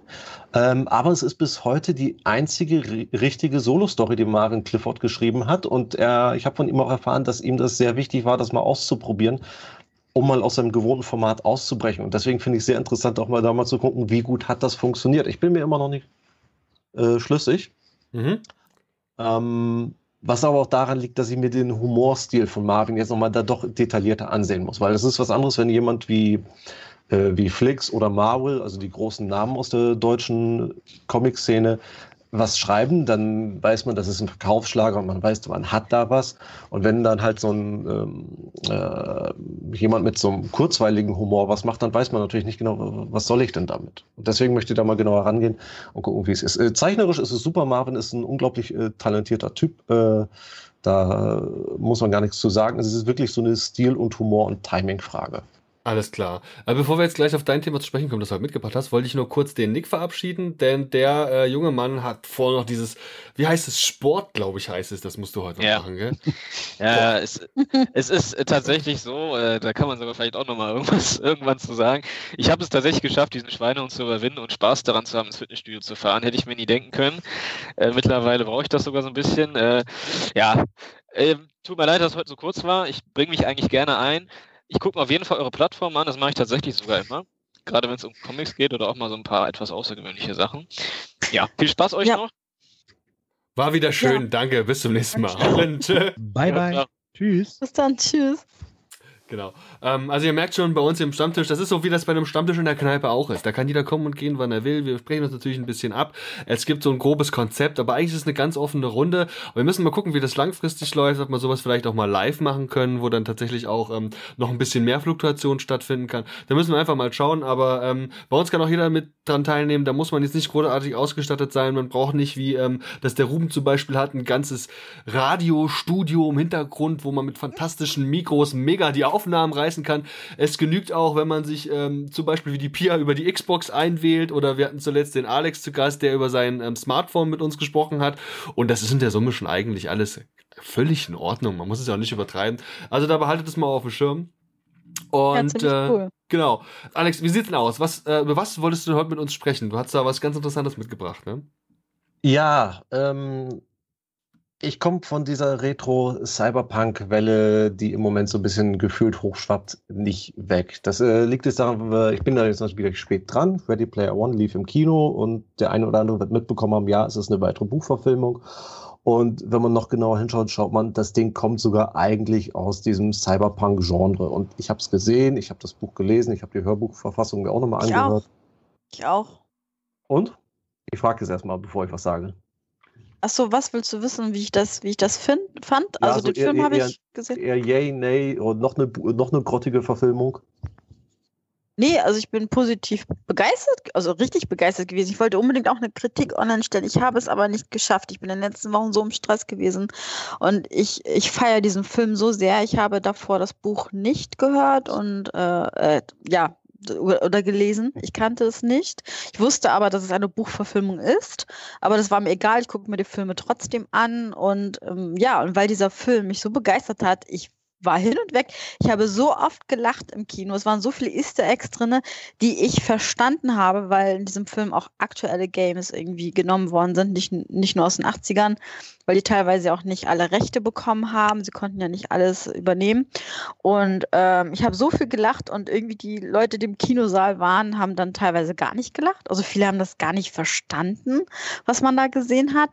Ähm, aber es ist bis heute die einzige richtige Solo-Story, die Marvin Clifford geschrieben hat. Und er, ich habe von ihm auch erfahren, dass ihm das sehr wichtig war, das mal auszuprobieren, um mal aus seinem gewohnten Format auszubrechen. Und deswegen finde ich es sehr interessant, auch mal da mal zu gucken, wie gut hat das funktioniert. Ich bin mir immer noch nicht äh, schlüssig. Mhm. Ähm, was aber auch daran liegt, dass ich mir den Humorstil von Marvin jetzt nochmal da doch detaillierter ansehen muss, weil das ist was anderes, wenn jemand wie, äh, wie Flix oder Marvel, also die großen Namen aus der deutschen Comic-Szene, was schreiben, dann weiß man, das ist ein Verkaufsschlager und man weiß, man hat da was. Und wenn dann halt so ein äh, jemand mit so einem kurzweiligen Humor was macht, dann weiß man natürlich nicht genau, was soll ich denn damit. Und deswegen möchte ich da mal genauer rangehen und gucken, wie es ist. Äh, zeichnerisch ist es super. Marvin ist ein unglaublich äh, talentierter Typ. Äh, da äh, muss man gar nichts zu sagen. Es ist wirklich so eine Stil- und Humor- und Timing-Frage. Alles klar. Aber bevor wir jetzt gleich auf dein Thema zu sprechen kommen, das du heute mitgebracht hast, wollte ich nur kurz den Nick verabschieden, denn der äh, junge Mann hat vor noch dieses, wie heißt es, Sport, glaube ich, heißt es, das musst du heute noch ja. machen, gell? Ja, es, es ist tatsächlich so, äh, da kann man sogar vielleicht auch nochmal irgendwas irgendwann zu sagen. Ich habe es tatsächlich geschafft, diesen Schweinehund zu überwinden und Spaß daran zu haben, ins Fitnessstudio zu fahren. Hätte ich mir nie denken können. Äh, mittlerweile brauche ich das sogar so ein bisschen. Äh, ja, äh, tut mir leid, dass es heute so kurz war. Ich bringe mich eigentlich gerne ein. Ich gucke mir auf jeden Fall eure Plattform an, das mache ich tatsächlich sogar immer. Gerade wenn es um Comics geht oder auch mal so ein paar etwas außergewöhnliche Sachen. Ja, viel Spaß euch ja. noch. War wieder schön, ja. danke, bis zum nächsten Mal. Und, äh, bye, bye. Ja, tschüss. Bis dann, tschüss. Genau. Ähm, also ihr merkt schon, bei uns im Stammtisch, das ist so, wie das bei einem Stammtisch in der Kneipe auch ist. Da kann jeder kommen und gehen, wann er will. Wir sprechen uns natürlich ein bisschen ab. Es gibt so ein grobes Konzept, aber eigentlich ist es eine ganz offene Runde. Und wir müssen mal gucken, wie das langfristig läuft, ob wir sowas vielleicht auch mal live machen können, wo dann tatsächlich auch ähm, noch ein bisschen mehr Fluktuation stattfinden kann. Da müssen wir einfach mal schauen, aber ähm, bei uns kann auch jeder mit dran teilnehmen. Da muss man jetzt nicht großartig ausgestattet sein. Man braucht nicht, wie ähm, dass der Ruben zum Beispiel hat, ein ganzes Radiostudio im Hintergrund, wo man mit fantastischen Mikros mega die Aufnahmen reißen kann. Es genügt auch, wenn man sich ähm, zum Beispiel wie die Pia über die Xbox einwählt oder wir hatten zuletzt den Alex zu Gast, der über sein ähm, Smartphone mit uns gesprochen hat und das ist in der Summe schon eigentlich alles völlig in Ordnung. Man muss es ja auch nicht übertreiben. Also da behaltet es mal auf dem Schirm. Und ja, äh, cool. Genau. Alex, wie sieht's denn aus? Was, äh, über was wolltest du heute mit uns sprechen? Du hast da was ganz Interessantes mitgebracht, ne? Ja, ähm ich komme von dieser Retro-Cyberpunk-Welle, die im Moment so ein bisschen gefühlt hochschwappt, nicht weg. Das äh, liegt jetzt daran, ich bin da jetzt natürlich spät dran. Ready Player One lief im Kino und der eine oder andere wird mitbekommen haben, ja, es ist eine weitere Buchverfilmung. Und wenn man noch genauer hinschaut, schaut man, das Ding kommt sogar eigentlich aus diesem Cyberpunk-Genre. Und ich habe es gesehen, ich habe das Buch gelesen, ich habe die Hörbuchverfassung mir auch nochmal angehört. Ich auch. Ich auch. Und? Ich frage jetzt erstmal, bevor ich was sage. Achso, was willst du wissen, wie ich das, wie ich das find, fand? Ja, also, also den eher, Film habe ich gesehen. Eher yay, nay, oder noch eine, noch eine grottige Verfilmung? Nee, also ich bin positiv begeistert, also richtig begeistert gewesen. Ich wollte unbedingt auch eine Kritik online stellen. Ich habe es aber nicht geschafft. Ich bin in den letzten Wochen so im Stress gewesen. Und ich, ich feiere diesen Film so sehr. Ich habe davor das Buch nicht gehört und äh, äh, ja, oder gelesen. Ich kannte es nicht. Ich wusste aber, dass es eine Buchverfilmung ist. Aber das war mir egal. Ich gucke mir die Filme trotzdem an. Und ähm, ja, und weil dieser Film mich so begeistert hat, ich war hin und weg. Ich habe so oft gelacht im Kino. Es waren so viele Easter Eggs drin, die ich verstanden habe, weil in diesem Film auch aktuelle Games irgendwie genommen worden sind, nicht, nicht nur aus den achtzigern, weil die teilweise auch nicht alle Rechte bekommen haben. Sie konnten ja nicht alles übernehmen. Und ähm, ich habe so viel gelacht und irgendwie die Leute, die im Kinosaal waren, haben dann teilweise gar nicht gelacht. Also viele haben das gar nicht verstanden, was man da gesehen hat.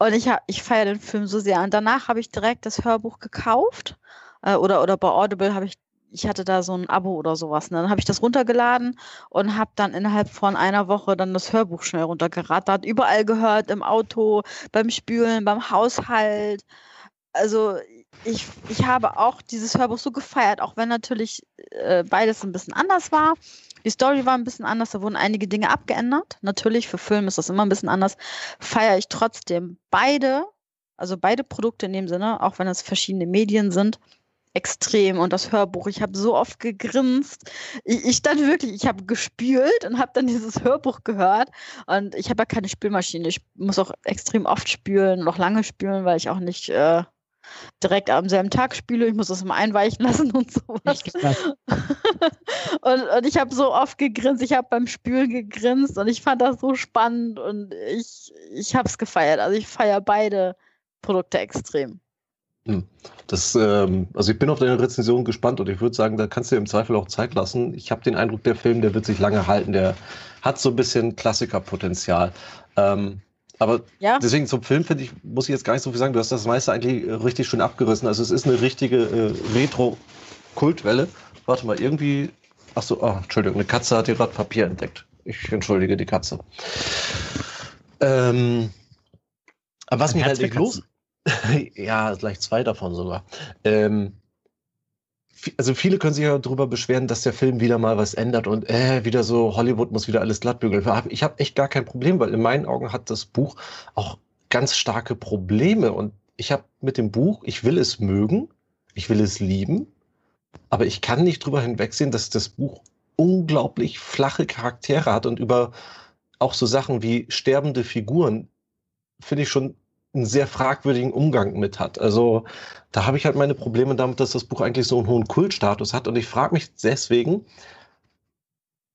Und ich, ich feiere den Film so sehr. Und danach habe ich direkt das Hörbuch gekauft. Äh, oder, oder bei Audible habe ich, ich hatte da so ein Abo oder sowas. Ne? Dann habe ich das runtergeladen und habe dann innerhalb von einer Woche dann das Hörbuch schnell runtergerattert. Überall gehört, im Auto, beim Spülen, beim Haushalt. Also ich, ich habe auch dieses Hörbuch so gefeiert, auch wenn natürlich äh, beides ein bisschen anders war. Die Story war ein bisschen anders, da wurden einige Dinge abgeändert. Natürlich, für Film ist das immer ein bisschen anders. Feiere ich trotzdem beide, also beide Produkte in dem Sinne, auch wenn das verschiedene Medien sind, extrem. Und das Hörbuch, ich habe so oft gegrinst. Ich, ich stand wirklich, ich habe gespült und habe dann dieses Hörbuch gehört. Und ich habe ja keine Spülmaschine. Ich muss auch extrem oft spülen und auch lange spülen, weil ich auch nicht äh, direkt am selben Tag spüle. Ich muss das immer einweichen lassen und sowas. Und, und ich habe so oft gegrinst, ich habe beim Spülen gegrinst und ich fand das so spannend und ich, ich habe es gefeiert. Also ich feiere beide Produkte extrem. Das, ähm, also ich bin auf deine Rezension gespannt und ich würde sagen, da kannst du dir im Zweifel auch Zeit lassen. Ich habe den Eindruck, der Film, der wird sich lange halten, der hat so ein bisschen Klassikerpotenzial. Ähm, aber ja. Deswegen zum Film, finde ich, muss ich jetzt gar nicht so viel sagen. Du hast das meiste eigentlich richtig schön abgerissen. Also es ist eine richtige äh, Retro-Kultwelle. Warte mal, irgendwie... Ach so, oh, Entschuldigung, eine Katze hat hier gerade Papier entdeckt. Ich entschuldige die Katze. Ähm, aber was mich halt nicht los... ja, gleich zwei davon sogar. Ähm, also viele können sich ja darüber beschweren, dass der Film wieder mal was ändert und äh, wieder so, Hollywood muss wieder alles glattbügeln. Ich habe echt gar kein Problem, weil in meinen Augen hat das Buch auch ganz starke Probleme. Und ich habe mit dem Buch, ich will es mögen, ich will es lieben, aber ich kann nicht drüber hinwegsehen, dass das Buch unglaublich flache Charaktere hat und über auch so Sachen wie sterbende Figuren, finde ich, schon einen sehr fragwürdigen Umgang mit hat. Also da habe ich halt meine Probleme damit, dass das Buch eigentlich so einen hohen Kultstatus hat. Und ich frage mich deswegen,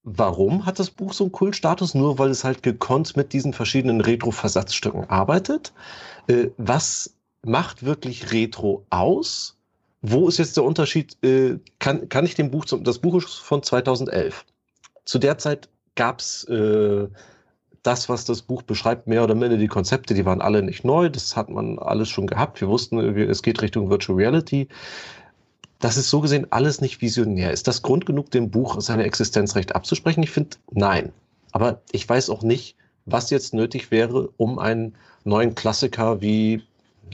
warum hat das Buch so einen Kultstatus? Nur weil es halt gekonnt mit diesen verschiedenen Retro-Versatzstücken arbeitet. Äh, was macht wirklich Retro aus? Wo ist jetzt der Unterschied? Äh, kann, kann ich dem Buch, zum, das Buch ist von zweitausendelf. Zu der Zeit gab es äh, das, was das Buch beschreibt, mehr oder minder die Konzepte, die waren alle nicht neu. Das hat man alles schon gehabt. Wir wussten, es geht Richtung Virtual Reality. Das ist so gesehen alles nicht visionär. Ist das Grund genug, dem Buch seine Existenzrecht abzusprechen? Ich finde, nein. Aber ich weiß auch nicht, was jetzt nötig wäre, um einen neuen Klassiker wie,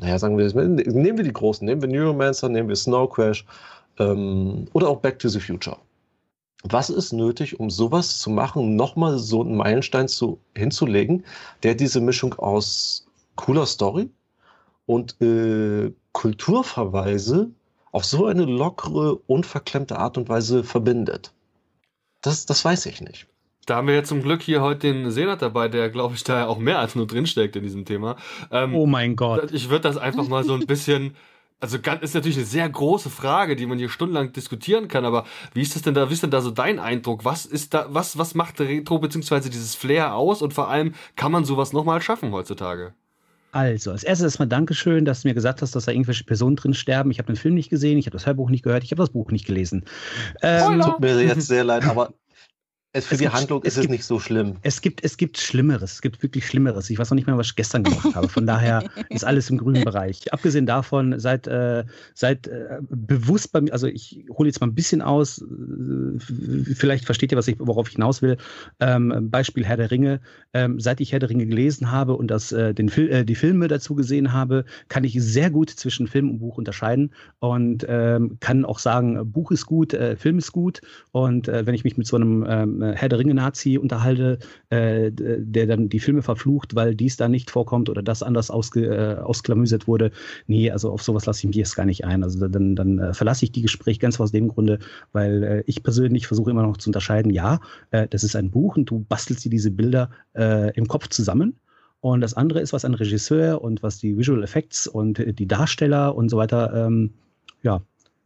naja, sagen wir das mal, nehmen wir die großen, nehmen wir Neuromancer, nehmen wir Snow Crash ähm, oder auch Back to the Future. Was ist nötig, um sowas zu machen, nochmal so einen Meilenstein zu, hinzulegen, der diese Mischung aus cooler Story und äh, Kulturverweise auf so eine lockere, unverklemmte Art und Weise verbindet? Das, das weiß ich nicht. Da haben wir ja zum Glück hier heute den Senad dabei, der, glaube ich, da ja auch mehr als nur drinsteckt in diesem Thema. Ähm, oh mein Gott. Ich würde das einfach mal so ein bisschen... Also ganz, ist natürlich eine sehr große Frage, die man hier stundenlang diskutieren kann, aber wie ist das denn da, wie ist denn da so dein Eindruck? Was ist da, was, was macht Retro bzw. dieses Flair aus und vor allem kann man sowas nochmal schaffen heutzutage? Also, als erstes erstmal Dankeschön, dass du mir gesagt hast, dass da irgendwelche Personen drin sterben. Ich habe den Film nicht gesehen, ich habe das Hörbuch nicht gehört, ich habe das Buch nicht gelesen. Ähm, tut mir jetzt sehr leid, aber... Es für es die gibt, Handlung ist es, gibt, es nicht so schlimm. Es gibt, es gibt Schlimmeres, es gibt wirklich Schlimmeres. Ich weiß noch nicht mehr, was ich gestern gemacht habe. Von daher ist alles im grünen Bereich. Abgesehen davon, seid, äh, seid äh, bewusst bei mir, also ich hole jetzt mal ein bisschen aus, vielleicht versteht ihr, was ich, worauf ich hinaus will. Ähm, Beispiel Herr der Ringe. Ähm, seit ich Herr der Ringe gelesen habe und das, äh, den Fil- äh, die Filme dazu gesehen habe, kann ich sehr gut zwischen Film und Buch unterscheiden und ähm, kann auch sagen, Buch ist gut, äh, Film ist gut. Und äh, wenn ich mich mit so einem ähm, Herr der Ringe-Nazi unterhalte, äh, der dann die Filme verflucht, weil dies da nicht vorkommt oder das anders ausge, äh, ausklamüsert wurde. Nee, also auf sowas lasse ich mich jetzt gar nicht ein. Also dann, dann äh, verlasse ich die Gespräche ganz aus dem Grunde, weil äh, ich persönlich versuche immer noch zu unterscheiden, ja, äh, das ist ein Buch und du bastelst dir diese Bilder äh, im Kopf zusammen. Und das andere ist, was ein Regisseur und was die Visual Effects und die Darsteller und so weiter ähm, ja,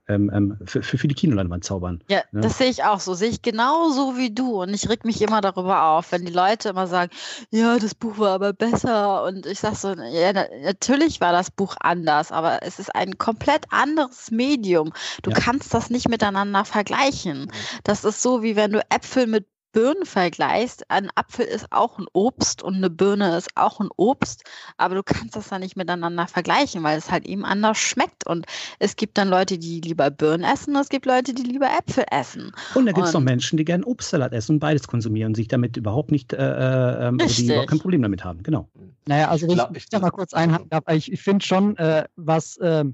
ähm, ähm, für, für die Kinoleinwand zaubern. Ja, ja, das sehe ich auch so. Sehe ich genauso wie du. Und ich reg mich immer darüber auf, wenn die Leute immer sagen, ja, das Buch war aber besser. Und ich sage so, ja, na, natürlich war das Buch anders, aber es ist ein komplett anderes Medium. Du ja. kannst das nicht miteinander vergleichen. Das ist so, wie wenn du Äpfel mit Birnen vergleichst, ein Apfel ist auch ein Obst und eine Birne ist auch ein Obst, aber du kannst das dann nicht miteinander vergleichen, weil es halt eben anders schmeckt und es gibt dann Leute, die lieber Birnen essen und es gibt Leute, die lieber Äpfel essen. Und da gibt es noch Menschen, die gerne Obstsalat essen und beides konsumieren und sich damit überhaupt nicht, äh, äh, also die überhaupt kein Problem damit haben, genau. Naja, also ich, glaub, ich, ich da mal kurz einhaken darf, ich, ich finde schon, äh, was... Äh,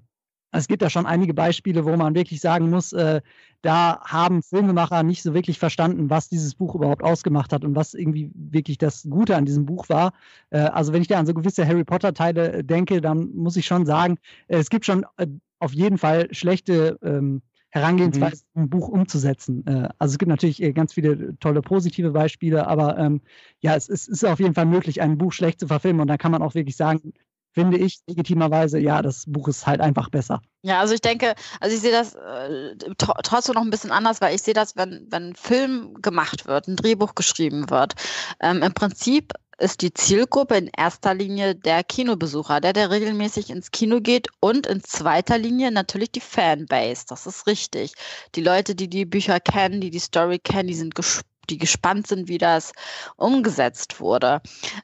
Es gibt ja schon einige Beispiele, wo man wirklich sagen muss, äh, da haben Filmemacher nicht so wirklich verstanden, was dieses Buch überhaupt ausgemacht hat und was irgendwie wirklich das Gute an diesem Buch war. Äh, also wenn ich da an so gewisse Harry Potter-Teile äh, denke, dann muss ich schon sagen, äh, es gibt schon äh, auf jeden Fall schlechte ähm, Herangehensweise, mhm. ein Buch umzusetzen. Äh, also es gibt natürlich äh, ganz viele tolle positive Beispiele, aber ähm, ja, es, es ist auf jeden Fall möglich, ein Buch schlecht zu verfilmen und da kann man auch wirklich sagen, finde ich legitimerweise, ja, das Buch ist halt einfach besser. Ja, also ich denke, also ich sehe das äh, trotzdem noch ein bisschen anders, weil ich sehe das, wenn, wenn ein Film gemacht wird, ein Drehbuch geschrieben wird, ähm, im Prinzip ist die Zielgruppe in erster Linie der Kinobesucher, der, der regelmäßig ins Kino geht und in zweiter Linie natürlich die Fanbase, das ist richtig. Die Leute, die die Bücher kennen, die die Story kennen, die sind gespannt. die gespannt sind, wie das umgesetzt wurde.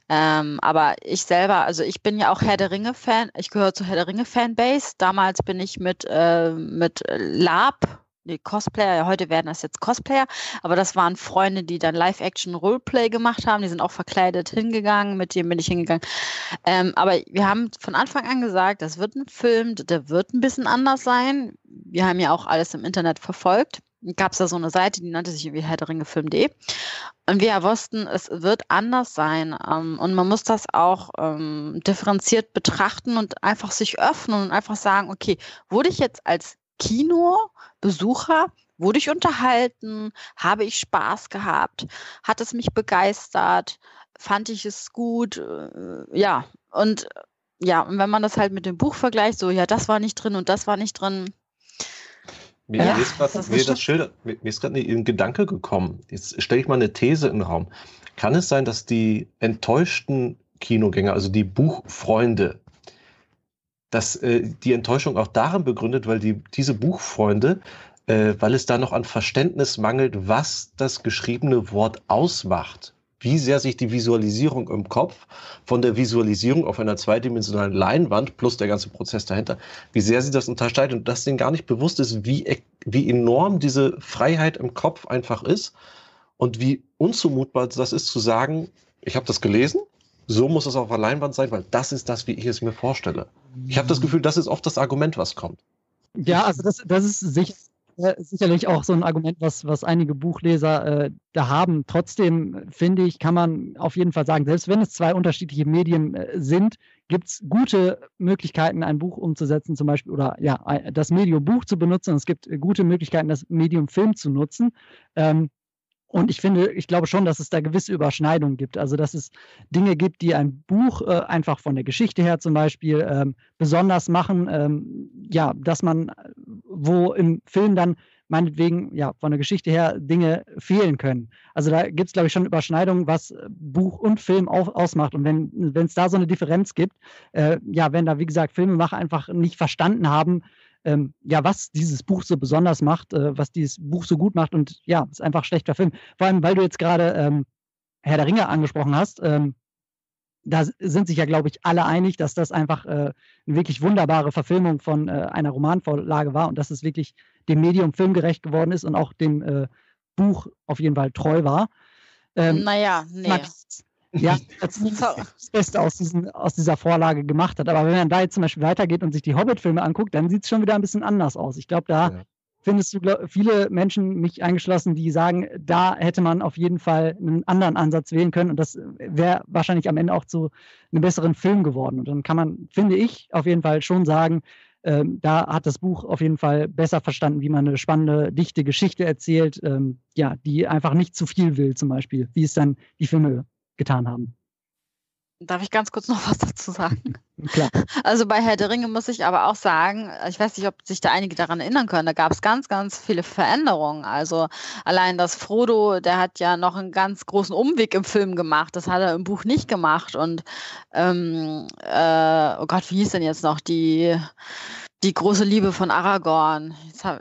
Ähm, aber ich selber, also ich bin ja auch Herr der Ringe-Fan, ich gehöre zur Herr der Ringe-Fanbase. Damals bin ich mit, äh, mit Lab, die Cosplayer, heute werden das jetzt Cosplayer, aber das waren Freunde, die dann Live-Action-Roleplay gemacht haben, die sind auch verkleidet hingegangen, mit denen bin ich hingegangen. Ähm, aber wir haben von Anfang an gesagt, das wird ein Film, der wird ein bisschen anders sein. Wir haben ja auch alles im Internet verfolgt. Gab es da so eine Seite, die nannte sich wie herr der ringe film punkt de und wir wussten, es wird anders sein ähm, und man muss das auch ähm, differenziert betrachten und einfach sich öffnen und einfach sagen, okay, wurde ich jetzt als Kinobesucher, wurde ich unterhalten, habe ich Spaß gehabt, hat es mich begeistert, fand ich es gut, äh, ja und ja, und wenn man das halt mit dem Buch vergleicht, so ja, das war nicht drin und das war nicht drin. Mir, ja, mir ist gerade ein Gedanke gekommen. Jetzt stelle ich mal eine These in den Raum. Kann es sein, dass die enttäuschten Kinogänger, also die Buchfreunde, dass äh, die Enttäuschung auch darin begründet, weil die, diese Buchfreunde, äh, weil es da noch an Verständnis mangelt, was das geschriebene Wort ausmacht? Wie sehr sich die Visualisierung im Kopf von der Visualisierung auf einer zweidimensionalen Leinwand plus der ganze Prozess dahinter, wie sehr sie das unterscheidet und dass denen gar nicht bewusst ist, wie, wie enorm diese Freiheit im Kopf einfach ist und wie unzumutbar das ist zu sagen, ich habe das gelesen, so muss es auf der Leinwand sein, weil das ist das, wie ich es mir vorstelle. Ich habe das Gefühl, das ist oft das Argument, was kommt. Ja, also das, das ist sicher. Sicherlich auch so ein Argument, was, was einige Buchleser äh, da haben. Trotzdem, finde ich, kann man auf jeden Fall sagen, selbst wenn es zwei unterschiedliche Medien äh, sind, gibt es gute Möglichkeiten, ein Buch umzusetzen, zum Beispiel, oder ja, das Medium Buch zu benutzen. Und es gibt gute Möglichkeiten, das Medium Film zu nutzen. Ähm, und ich finde, ich glaube schon, dass es da gewisse Überschneidungen gibt. Also, dass es Dinge gibt, die ein Buch äh, einfach von der Geschichte her zum Beispiel ähm, besonders machen, ähm, ja, dass man, wo im Film dann meinetwegen, ja, von der Geschichte her Dinge fehlen können. Also da gibt es, glaube ich, schon Überschneidungen, was Buch und Film auf, ausmacht. Und wenn es da so eine Differenz gibt, äh, ja, wenn da, wie gesagt, Filmemacher einfach nicht verstanden haben, ähm, ja, was dieses Buch so besonders macht, äh, was dieses Buch so gut macht und ja, ist einfach schlechter Film. Vor allem, weil du jetzt gerade ähm, Herr der Ringe angesprochen hast, ähm, da sind sich ja, glaube ich, alle einig, dass das einfach äh, eine wirklich wunderbare Verfilmung von äh, einer Romanvorlage war und dass es wirklich dem Medium Film gerecht geworden ist und auch dem äh, Buch auf jeden Fall treu war. Ähm, naja, nee. Man, ja, das, das Beste aus, diesen, aus dieser Vorlage gemacht hat. Aber wenn man da jetzt zum Beispiel weitergeht und sich die Hobbit-Filme anguckt, dann sieht es schon wieder ein bisschen anders aus. Ich glaube, da ja. findest du glaub, viele Menschen, mich eingeschlossen, die sagen, da hätte man auf jeden Fall einen anderen Ansatz wählen können und das wäre wahrscheinlich am Ende auch zu einem besseren Film geworden. Und dann kann man, finde ich, auf jeden Fall schon sagen, Ähm, da hat das Buch auf jeden Fall besser verstanden, wie man eine spannende, dichte Geschichte erzählt, ähm, ja, die einfach nicht zu viel will, zum Beispiel, wie es dann die Filme getan haben. Darf ich ganz kurz noch was dazu sagen? Klar. Also bei Herr der Ringe muss ich aber auch sagen, ich weiß nicht, ob sich da einige daran erinnern können, da gab es ganz, ganz viele Veränderungen. Also allein das Frodo, der hat ja noch einen ganz großen Umweg im Film gemacht, das hat er im Buch nicht gemacht. Und ähm, äh, oh Gott, wie hieß denn jetzt noch die... Die große Liebe von Aragorn,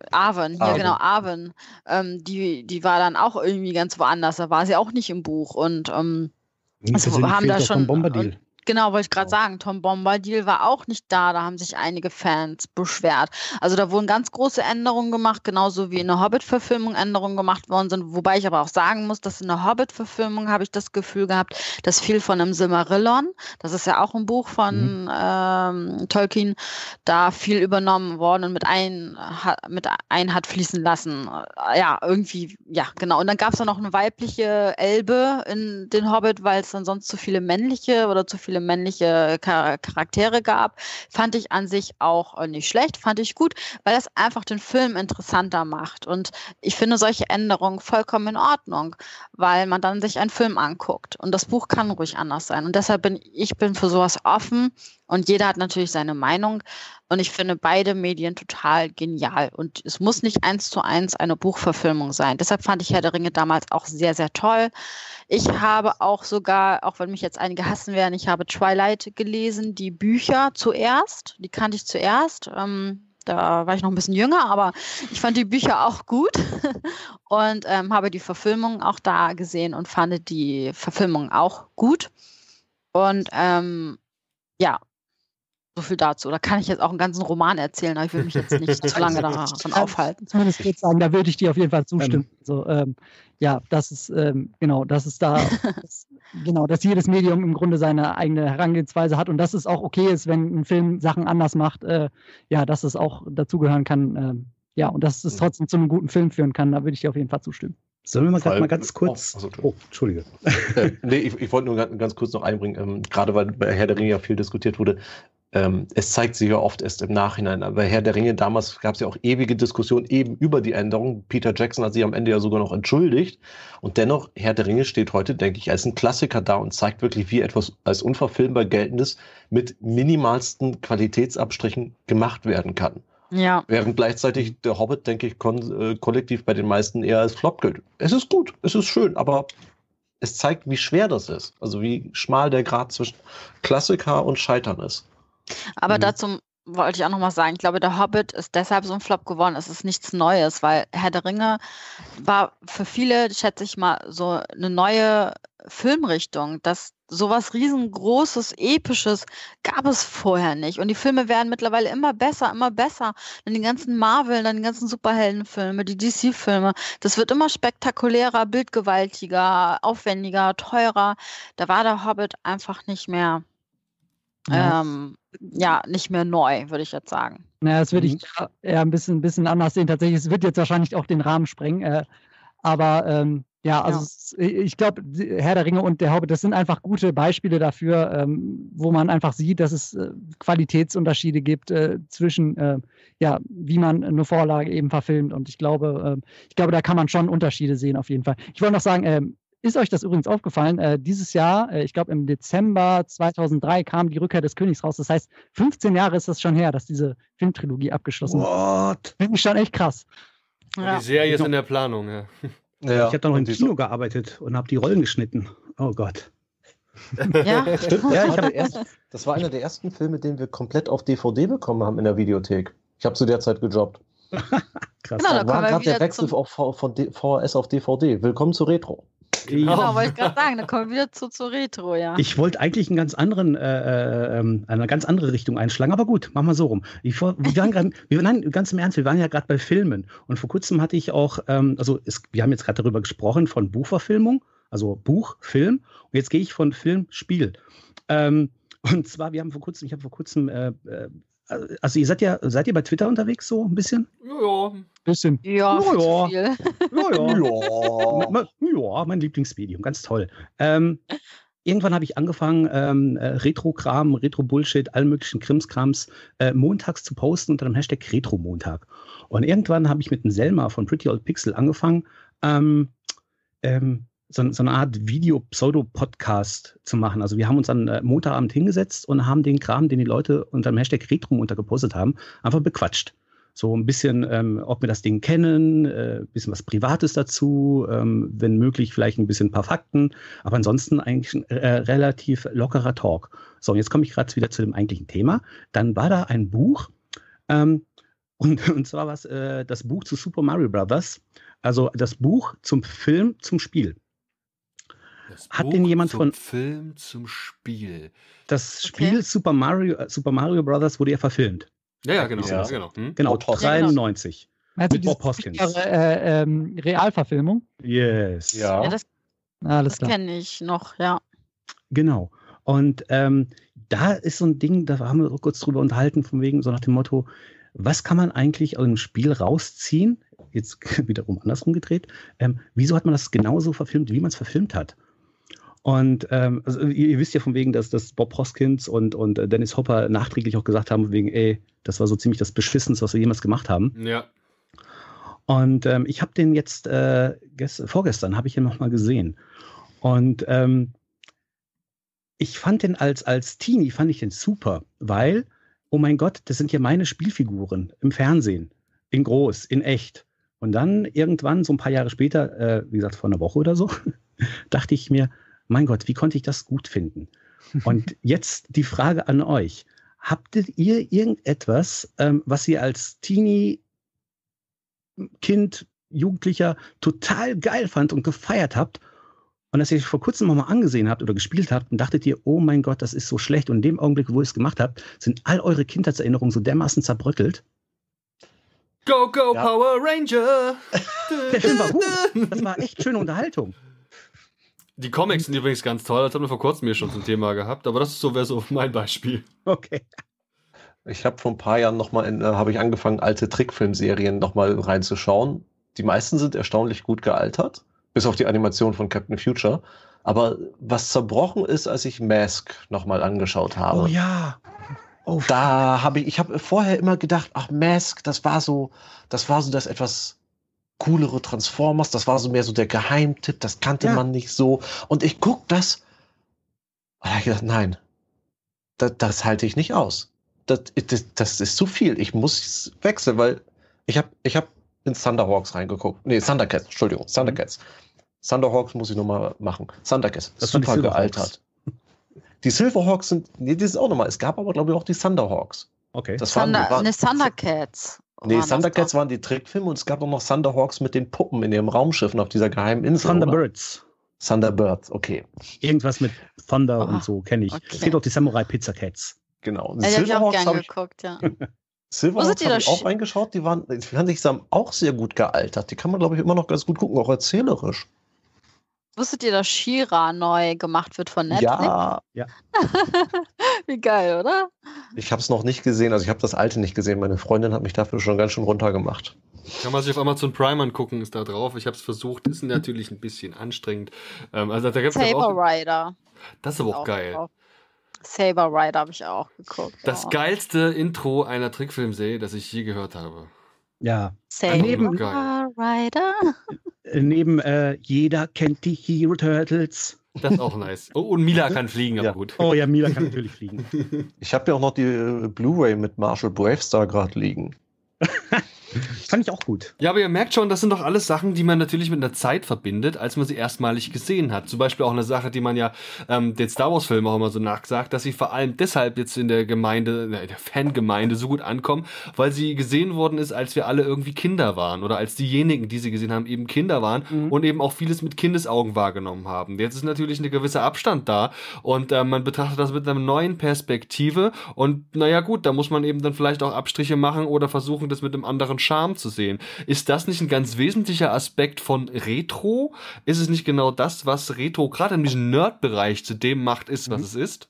Arwen, ja genau, Arwen, ähm, die, die war dann auch irgendwie ganz woanders, da war sie auch nicht im Buch. Und ähm, also haben da schon. Bombadil. Genau, wollte ich gerade sagen, Tom Bombadil war auch nicht da, da haben sich einige Fans beschwert. Also da wurden ganz große Änderungen gemacht, genauso wie in der Hobbit-Verfilmung Änderungen gemacht worden sind, wobei ich aber auch sagen muss, dass in der Hobbit-Verfilmung habe ich das Gefühl gehabt, dass viel von dem Silmarillion, das ist ja auch ein Buch von mhm. ähm, Tolkien, da viel übernommen worden und mit ein, ha, mit ein hat fließen lassen. Ja, irgendwie, ja, genau. Und dann gab es dann noch eine weibliche Elbe in den Hobbit, weil es dann sonst zu viele männliche oder zu viele männliche Charaktere gab, fand ich an sich auch nicht schlecht, fand ich gut, weil das einfach den Film interessanter macht. Und ich finde solche Änderungen vollkommen in Ordnung, weil man dann sich einen Film anguckt. Und das Buch kann ruhig anders sein. Und deshalb bin ich bin für sowas offen und jeder hat natürlich seine Meinung. Und ich finde beide Medien total genial. Und es muss nicht eins zu eins eine Buchverfilmung sein. Deshalb fand ich Herr der Ringe damals auch sehr, sehr toll. Ich habe auch sogar, auch wenn mich jetzt einige hassen werden, ich habe Twilight gelesen, die Bücher zuerst. Die kannte ich zuerst. Ähm, da war ich noch ein bisschen jünger, aber ich fand die Bücher auch gut. Und ähm, habe die Verfilmung auch da gesehen und fand die Verfilmung auch gut. Und ähm, ja, so viel dazu. Da kann ich jetzt auch einen ganzen Roman erzählen, aber ich will mich jetzt nicht zu lange davon aufhalten. Zumindest jetzt sagen, da würde ich dir auf jeden Fall zustimmen. Ähm. So, ähm, ja, das ist, ähm, genau, das ist da, das, genau, dass jedes Medium im Grunde seine eigene Herangehensweise hat und dass es auch okay ist, wenn ein Film Sachen anders macht, äh, ja, dass es auch dazugehören kann, ähm, ja, und dass es trotzdem zu einem guten Film führen kann, da würde ich dir auf jeden Fall zustimmen. Sollen wir mal gerade mal ganz kurz... Oh, also, oh Entschuldige. äh, nee, ich, ich wollte nur ganz, ganz kurz noch einbringen, ähm, gerade weil bei Herr der Ringe ja viel diskutiert wurde. Ähm, es zeigt sich ja oft erst im Nachhinein. Aber Herr der Ringe, damals gab es ja auch ewige Diskussionen eben über die Änderung. Peter Jackson hat sich am Ende ja sogar noch entschuldigt. Und dennoch, Herr der Ringe steht heute, denke ich, als ein Klassiker da und zeigt wirklich, wie etwas als unverfilmbar Geltendes mit minimalsten Qualitätsabstrichen gemacht werden kann. Ja. Während gleichzeitig der Hobbit, denke ich, kon- äh, kollektiv bei den meisten eher als Flop gilt. Es ist gut, es ist schön, aber es zeigt, wie schwer das ist. Also wie schmal der Grat zwischen Klassiker und Scheitern ist. Aber mhm. dazu wollte ich auch noch mal sagen, ich glaube, der Hobbit ist deshalb so ein Flop geworden. Es ist nichts Neues, weil Herr der Ringe war für viele, schätze ich mal, so eine neue Filmrichtung, dass sowas riesengroßes, episches gab es vorher nicht. Und die Filme werden mittlerweile immer besser, immer besser. Dann die ganzen Marvel, dann die ganzen Superheldenfilme, die D C-Filme, das wird immer spektakulärer, bildgewaltiger, aufwendiger, teurer. Da war der Hobbit einfach nicht mehr ja. ähm, ja, nicht mehr neu, würde ich jetzt sagen. Naja, das würde ich eher ein bisschen, ein bisschen anders sehen. Tatsächlich, es wird jetzt wahrscheinlich auch den Rahmen sprengen. Äh, aber ähm, ja, also ja. ich glaube, Herr der Ringe und der Hobbit, das sind einfach gute Beispiele dafür, ähm, wo man einfach sieht, dass es äh, Qualitätsunterschiede gibt äh, zwischen, äh, ja, wie man eine Vorlage eben verfilmt. Und ich glaube, äh, ich glaube, da kann man schon Unterschiede sehen auf jeden Fall. Ich wollte noch sagen, äh, ist euch das übrigens aufgefallen? Äh, dieses Jahr, äh, ich glaube im Dezember zweitausenddrei kam die Rückkehr des Königs raus. Das heißt, fünfzehn Jahre ist das schon her, dass diese Filmtrilogie abgeschlossen wird. Finde ich schon echt krass. Ja. Die Serie ist in der Planung, ja. Ja. Ich habe da noch im Kino so. gearbeitet und habe die Rollen geschnitten. Oh Gott. Ja, stimmt. Ja, ich hab erst, das war einer der ersten Filme, den wir komplett auf D V D bekommen haben in der Videothek. Ich habe zu der Zeit gejobbt. Krass. Genau, da war gerade der Wechsel auf, von V H S auf D V D. Willkommen zu Retro. Genau, genau wollte ich gerade sagen, da kommen wir wieder zu, zu Retro, ja. Ich wollte eigentlich einen ganz anderen, äh, äh, eine ganz andere Richtung einschlagen, aber gut, machen wir so rum. Ich, wir waren grad, wir, nein, ganz im Ernst, wir waren ja gerade bei Filmen und vor kurzem hatte ich auch, ähm, also es, wir haben jetzt gerade darüber gesprochen von Buchverfilmung, also Buch, Film und jetzt gehe ich von Film, Spiel. Ähm, und zwar, wir haben vor kurzem, ich habe vor kurzem, äh, also ihr seid ja, seid ihr bei Twitter unterwegs so ein bisschen? Ja, ja. Bisschen. Ja, ja, ja. Ja, ja. Ja, mein Lieblingsmedium, ganz toll. Ähm, irgendwann habe ich angefangen, ähm, Retro-Kram, Retro-Bullshit, allen möglichen Krimskrams äh, montags zu posten unter dem Hashtag Retro-Montag. Und irgendwann habe ich mit dem Selma von Pretty Old Pixel angefangen, ähm, ähm, so, so eine Art Video-Pseudo-Podcast zu machen. Also wir haben uns am äh, Montagabend hingesetzt und haben den Kram, den die Leute unter dem Hashtag Retro untergepostet haben, einfach bequatscht. So ein bisschen, ähm, ob wir das Ding kennen, äh, ein bisschen was Privates dazu, ähm, wenn möglich vielleicht ein bisschen ein paar Fakten, aber ansonsten eigentlich ein äh, relativ lockerer Talk. So, und jetzt komme ich gerade wieder zu dem eigentlichen Thema. Dann war da ein Buch, ähm, und, und zwar war es äh, das Buch zu Super Mario Bros., also das Buch zum Film, zum Spiel. Das Hat Buch denn jemand zum von Film zum Spiel? Das okay. Spiel Super Mario, äh, Super Mario Bros. Wurde ja verfilmt. Ja, ja, genau. Ja, genau, hm? genau dreiundneunzig. Ja, genau. Mit Bob Hoskins. Äh, ähm, Realverfilmung? Yes. Ja, ja das, das kenne ich noch, ja. Genau. Und ähm, da ist so ein Ding, da haben wir kurz drüber unterhalten, von wegen so nach dem Motto, was kann man eigentlich aus dem Spiel rausziehen? Jetzt wiederum andersrum gedreht. Ähm, wieso hat man das genauso verfilmt, wie man es verfilmt hat? Und ähm, also ihr, ihr wisst ja von wegen, dass, dass Bob Hoskins und, und Dennis Hopper nachträglich auch gesagt haben, wegen, ey, das war so ziemlich das Beschissenste, was wir jemals gemacht haben. Ja. Und ähm, ich habe den jetzt, äh, gest- vorgestern habe ich ihn nochmal gesehen. Und ähm, ich fand den als, als Teenie, fand ich den super, weil, oh mein Gott, das sind ja meine Spielfiguren im Fernsehen, in groß, in echt. Und dann irgendwann, so ein paar Jahre später, äh, wie gesagt, vor einer Woche oder so, dachte ich mir, mein Gott, wie konnte ich das gut finden? Und jetzt die Frage an euch. Habt ihr irgendetwas, ähm, was ihr als Teenie, Kind, Jugendlicher total geil fand und gefeiert habt und das ihr vor kurzem nochmal angesehen habt oder gespielt habt und dachtet ihr, oh mein Gott, das ist so schlecht, und in dem Augenblick, wo ihr es gemacht habt, sind all eure Kindheitserinnerungen so dermaßen zerbröckelt? Go, go, ja. Power Ranger! Der Film war gut. Das war echt schöne Unterhaltung. Die Comics sind übrigens ganz toll, das haben wir vor kurzem hier schon zum Thema gehabt, aber das ist so, wäre so mein Beispiel. Okay. Ich habe vor ein paar Jahren nochmal, äh, habe ich angefangen, alte Trickfilmserien nochmal reinzuschauen. Die meisten sind erstaunlich gut gealtert, bis auf die Animation von Captain Future. Aber was zerbrochen ist, als ich Mask nochmal angeschaut habe. Oh ja. Oh, da habe ich, ich habe vorher immer gedacht, ach Mask, das war so, das war so das etwas coolere Transformers, das war so mehr so der Geheimtipp, das kannte ja. man nicht so. Und ich guck das, und da habe ich gedacht, nein, das, das halte ich nicht aus. Das, das, das ist zu viel. Ich muss wechseln, weil ich habe ich hab in Thunderhawks reingeguckt. Nee, Thundercats, Entschuldigung, Thundercats. Mhm. Thunderhawks muss ich nochmal machen. Thundercats, das super gealtert. Die Silverhawks sind, nee, die sind auch nochmal, es gab aber, glaube ich, auch die Thunderhawks. Okay. Das Thunder, waren, waren, eine Thundercats. Nee, waren Thundercats waren die Trickfilme, und es gab auch noch Thunderhawks mit den Puppen in ihrem Raumschiff auf dieser geheimen Insel. Thunderbirds. Oder? Thunderbirds, okay. Irgendwas mit Thunder oh, und so, kenne ich. Okay. Es gibt auch die Samurai-Pizza-Cats. Genau. Ja, die habe ich auch gern ich, geguckt, ja. Silverhawks habe ich auch sch- eingeschaut, die waren, die fand ich auch sehr gut gealtert. Die kann man, glaube ich, immer noch ganz gut gucken, auch erzählerisch. Wusstet ihr, dass She-Ra neu gemacht wird von Netflix? Ja. ja. Wie geil, oder? Ich habe es noch nicht gesehen, also ich habe das alte nicht gesehen. Meine Freundin hat mich dafür schon ganz schön runtergemacht. Kann man sich auf Amazon Prime angucken, ist da drauf. Ich habe es versucht, ist natürlich ein bisschen anstrengend. Ähm, also da gibt's Saber auch, Rider. Das ist aber auch, auch geil. Drauf. Saber Rider habe ich auch geguckt. Das ja. geilste Intro einer Trickfilmserie, das ich je gehört habe. Ja. Saber Rider. Neben äh, jeder kennt die Hero Turtles. Das ist auch nice. Oh, und Mila kann fliegen, aber ja. gut. Oh ja, Mila kann natürlich fliegen. Ich habe ja auch noch die äh, Blu-ray mit Marshall Bravestar gerade liegen. Fand ich auch gut. Ja, aber ihr merkt schon, das sind doch alles Sachen, die man natürlich mit einer Zeit verbindet, als man sie erstmalig gesehen hat. Zum Beispiel auch eine Sache, die man ja ähm, den Star Wars-Filmen auch immer so nachsagt, dass sie vor allem deshalb jetzt in der Gemeinde, in der Fangemeinde so gut ankommen, weil sie gesehen worden ist, als wir alle irgendwie Kinder waren oder als diejenigen, die sie gesehen haben, eben Kinder waren mhm. und eben auch vieles mit Kindesaugen wahrgenommen haben. Jetzt ist natürlich ein gewisser Abstand da und äh, man betrachtet das mit einer neuen Perspektive und naja gut, da muss man eben dann vielleicht auch Abstriche machen oder versuchen, das mit einem anderen Charme zu sehen. Ist das nicht ein ganz wesentlicher Aspekt von Retro? Ist es nicht genau das, was Retro gerade in diesem Nerd-Bereich zu dem macht, ist, was mhm. es ist?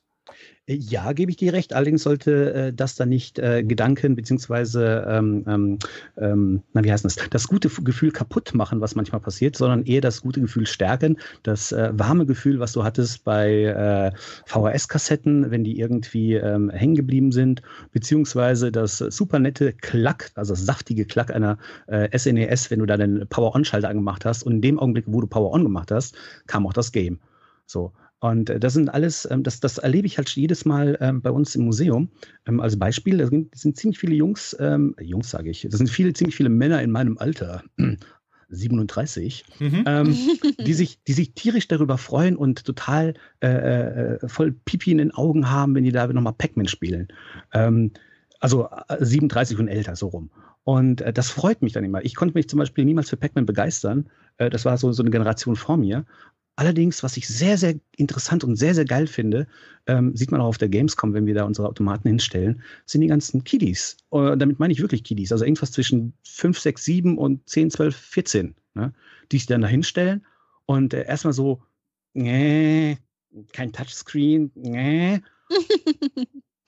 Ja, gebe ich dir recht. Allerdings sollte äh, das dann nicht äh, Gedanken beziehungsweise ähm, ähm, na, wie heißt das? Das gute Gefühl kaputt machen, was manchmal passiert, sondern eher das gute Gefühl stärken. Das äh, warme Gefühl, was du hattest bei äh, V H S-Kassetten, wenn die irgendwie ähm, hängen geblieben sind, beziehungsweise das super nette Klack, also das saftige Klack einer äh, S N E S, wenn du da den Power-On-Schalter angemacht hast. Und in dem Augenblick, wo du Power-On gemacht hast, kam auch das Game. So. Und das sind alles, das, das erlebe ich halt jedes Mal bei uns im Museum. Als Beispiel, da sind ziemlich viele Jungs, Jungs sage ich, das sind viele, ziemlich viele Männer in meinem Alter, siebenunddreißig, mhm. ähm, die, sich, die sich tierisch darüber freuen und total äh, voll Pipi in den Augen haben, wenn die da nochmal Pac-Man spielen. Ähm, also siebenunddreißig und älter, so rum. Und äh, das freut mich dann immer. Ich konnte mich zum Beispiel niemals für Pac-Man begeistern. Äh, das war so, so eine Generation vor mir. Allerdings, was ich sehr, sehr interessant und sehr, sehr geil finde, ähm, sieht man auch auf der Gamescom, wenn wir da unsere Automaten hinstellen, sind die ganzen Kiddies. Und damit meine ich wirklich Kiddies, also irgendwas zwischen fünf, sechs, sieben und zehn, zwölf, vierzehn, ne? Die sich dann da hinstellen und äh, erstmal so, nee, kein Touchscreen, nee.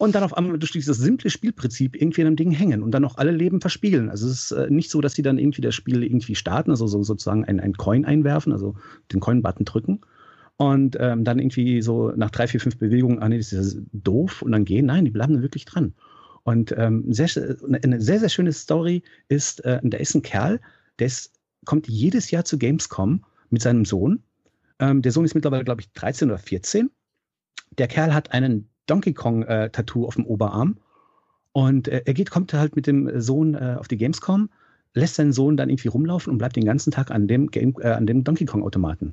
Und dann auf einmal durch dieses simple Spielprinzip irgendwie an einem Ding hängen und dann auch alle Leben verspiegeln. Also es ist äh, nicht so, dass sie dann irgendwie das Spiel irgendwie starten, also so, sozusagen ein, ein Coin einwerfen, also den Coin-Button drücken und ähm, dann irgendwie so nach drei, vier, fünf Bewegungen, ah nee, das ist doof und dann gehen. Nein, die bleiben wirklich dran. Und ähm, sehr, eine sehr, sehr schöne Story ist, äh, da ist ein Kerl, der ist, kommt jedes Jahr zu Gamescom mit seinem Sohn. Ähm, der Sohn ist mittlerweile, glaube ich, dreizehn oder vierzehn. Der Kerl hat einen Donkey Kong-Tattoo äh, auf dem Oberarm. Und äh, er geht, kommt halt mit dem Sohn äh, auf die Gamescom, lässt seinen Sohn dann irgendwie rumlaufen und bleibt den ganzen Tag an dem, Game, äh, an dem Donkey Kong-Automaten.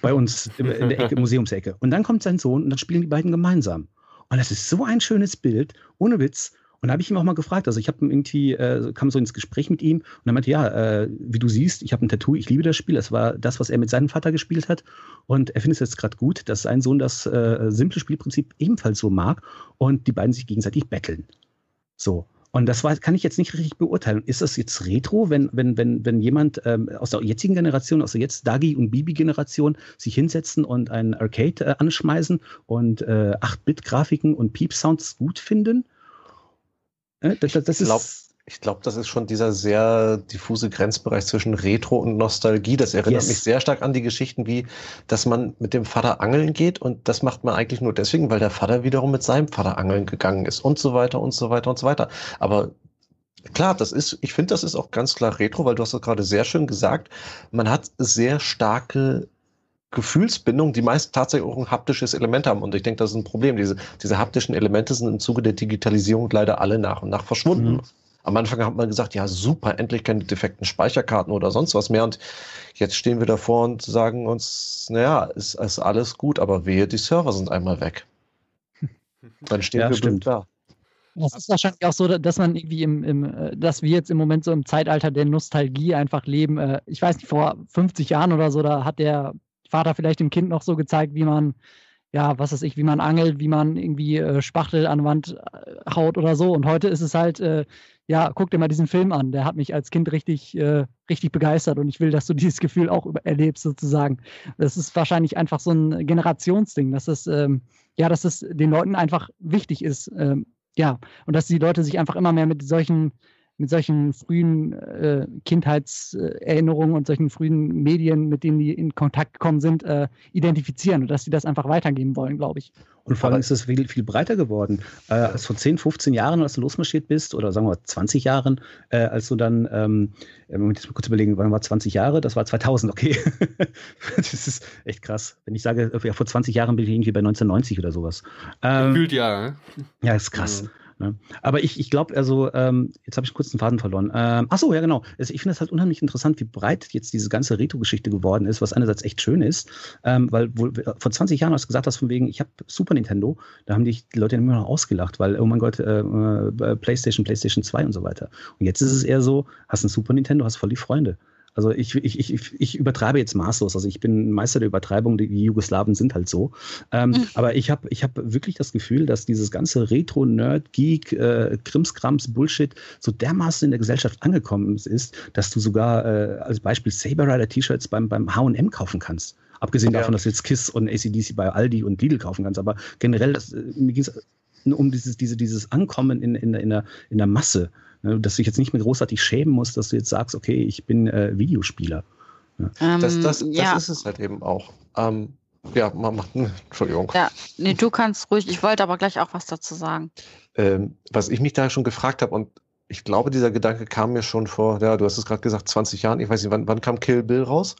Bei uns in der Ecke, Museumsecke. Und dann kommt sein Sohn und dann spielen die beiden gemeinsam. Und das ist so ein schönes Bild, ohne Witz. Und da habe ich ihn auch mal gefragt. Also ich habe irgendwie, äh, kam so ins Gespräch mit ihm und er meinte, ja, äh, wie du siehst, ich habe ein Tattoo, ich liebe das Spiel. Das war das, was er mit seinem Vater gespielt hat. Und er findet es jetzt gerade gut, dass sein Sohn das äh, simple Spielprinzip ebenfalls so mag und die beiden sich gegenseitig betteln. So. Und das war, kann ich jetzt nicht richtig beurteilen. Ist das jetzt Retro, wenn, wenn, wenn, wenn jemand ähm, aus der jetzigen Generation, aus der jetzt Dagi- und Bibi-Generation sich hinsetzen und einen Arcade äh, anschmeißen und äh, acht-Bit-Grafiken und Piep-Sounds gut finden? Das, das, das ich glaube, glaub, das ist schon dieser sehr diffuse Grenzbereich zwischen Retro und Nostalgie. Das erinnert yes. mich sehr stark an die Geschichten wie, dass man mit dem Vater angeln geht und das macht man eigentlich nur deswegen, weil der Vater wiederum mit seinem Vater angeln gegangen ist und so weiter und so weiter und so weiter. Aber klar, das ist, ich finde, das ist auch ganz klar Retro, weil du hast das gerade sehr schön gesagt, man hat sehr starke Gefühlsbindung, die meist tatsächlich auch ein haptisches Element haben. Und ich denke, das ist ein Problem. Diese, diese haptischen Elemente sind im Zuge der Digitalisierung leider alle nach und nach verschwunden. Mhm. Am Anfang hat man gesagt, ja super, endlich keine defekten Speicherkarten oder sonst was mehr. Und jetzt stehen wir davor und sagen uns, naja, ist, ist alles gut, aber wehe, die Server sind einmal weg. Dann stehen ja, wir blind da. Das ist wahrscheinlich auch so, dass man irgendwie im, im, dass wir jetzt im Moment so im Zeitalter der Nostalgie einfach leben. Ich weiß nicht, vor fünfzig Jahren oder so, da hat der Vater vielleicht dem Kind noch so gezeigt, wie man, ja, was weiß ich, wie man angelt, wie man irgendwie äh, Spachtel an die Wand äh, haut oder so. Und heute ist es halt, äh, ja, guck dir mal diesen Film an. Der hat mich als Kind richtig, äh, richtig begeistert und ich will, dass du dieses Gefühl auch über- erlebst sozusagen. Das ist wahrscheinlich einfach so ein Generationsding, dass es, ähm, ja, dass es den Leuten einfach wichtig ist, ähm, ja, und dass die Leute sich einfach immer mehr mit solchen mit solchen frühen äh, Kindheitserinnerungen und solchen frühen Medien, mit denen die in Kontakt gekommen sind, äh, identifizieren und dass sie das einfach weitergeben wollen, glaube ich. Und vor allem ist es viel, viel breiter geworden. Äh, als vor zehn, fünfzehn Jahren, als du losmarschiert bist, oder sagen wir mal zwanzig Jahren, äh, als du dann, ähm, ich muss mal kurz überlegen, wann war zwanzig Jahre? Das war zweitausend, okay. Das ist echt krass. Wenn ich sage, ja, vor zwanzig Jahren bin ich irgendwie bei neunzehnhundertneunzig oder sowas. Ähm, Gefühlt ja, ne? Ja, ist krass. Mhm. Aber ich, ich glaube, also, ähm, jetzt habe ich kurz den Faden verloren. Ähm, ach so, ja genau. Also ich finde es halt unheimlich interessant, wie breit jetzt diese ganze Retro-Geschichte geworden ist, was einerseits echt schön ist, ähm, weil wo, vor zwanzig Jahren hast du gesagt, hast von wegen, ich habe Super Nintendo, da haben die Leute immer noch ausgelacht, weil, oh mein Gott, äh, PlayStation, PlayStation zwei und so weiter. Und jetzt ist es eher so, hast ein Super Nintendo, hast voll die Freunde. Also ich, ich, ich, ich übertreibe jetzt maßlos. Also ich bin Meister der Übertreibung, die Jugoslawen sind halt so. Ähm, mhm. Aber ich habe ich hab wirklich das Gefühl, dass dieses ganze Retro-Nerd, Geek, äh, Krimskrams, Bullshit so dermaßen in der Gesellschaft angekommen ist, dass du sogar äh, als Beispiel Saber Rider T-Shirts beim, beim H und M kaufen kannst. Abgesehen davon, ja. dass du jetzt Kiss und A C D C bei Aldi und Lidl kaufen kannst. Aber generell, das, mir ging es um dieses, diese, dieses Ankommen in, in, in, der, in der Masse. Dass du dich jetzt nicht mehr großartig schämen musst, dass du jetzt sagst, okay, ich bin äh, Videospieler. Ja. Ähm, das das, das ja. ist es halt eben auch. Ähm, ja, man macht, ne, Entschuldigung. Ja, nee, du kannst ruhig. Ich wollte aber gleich auch was dazu sagen. Ähm, was ich mich da schon gefragt habe, und ich glaube, dieser Gedanke kam mir schon vor, ja, du hast es gerade gesagt, zwanzig Jahren, ich weiß nicht, wann, wann kam Kill Bill raus?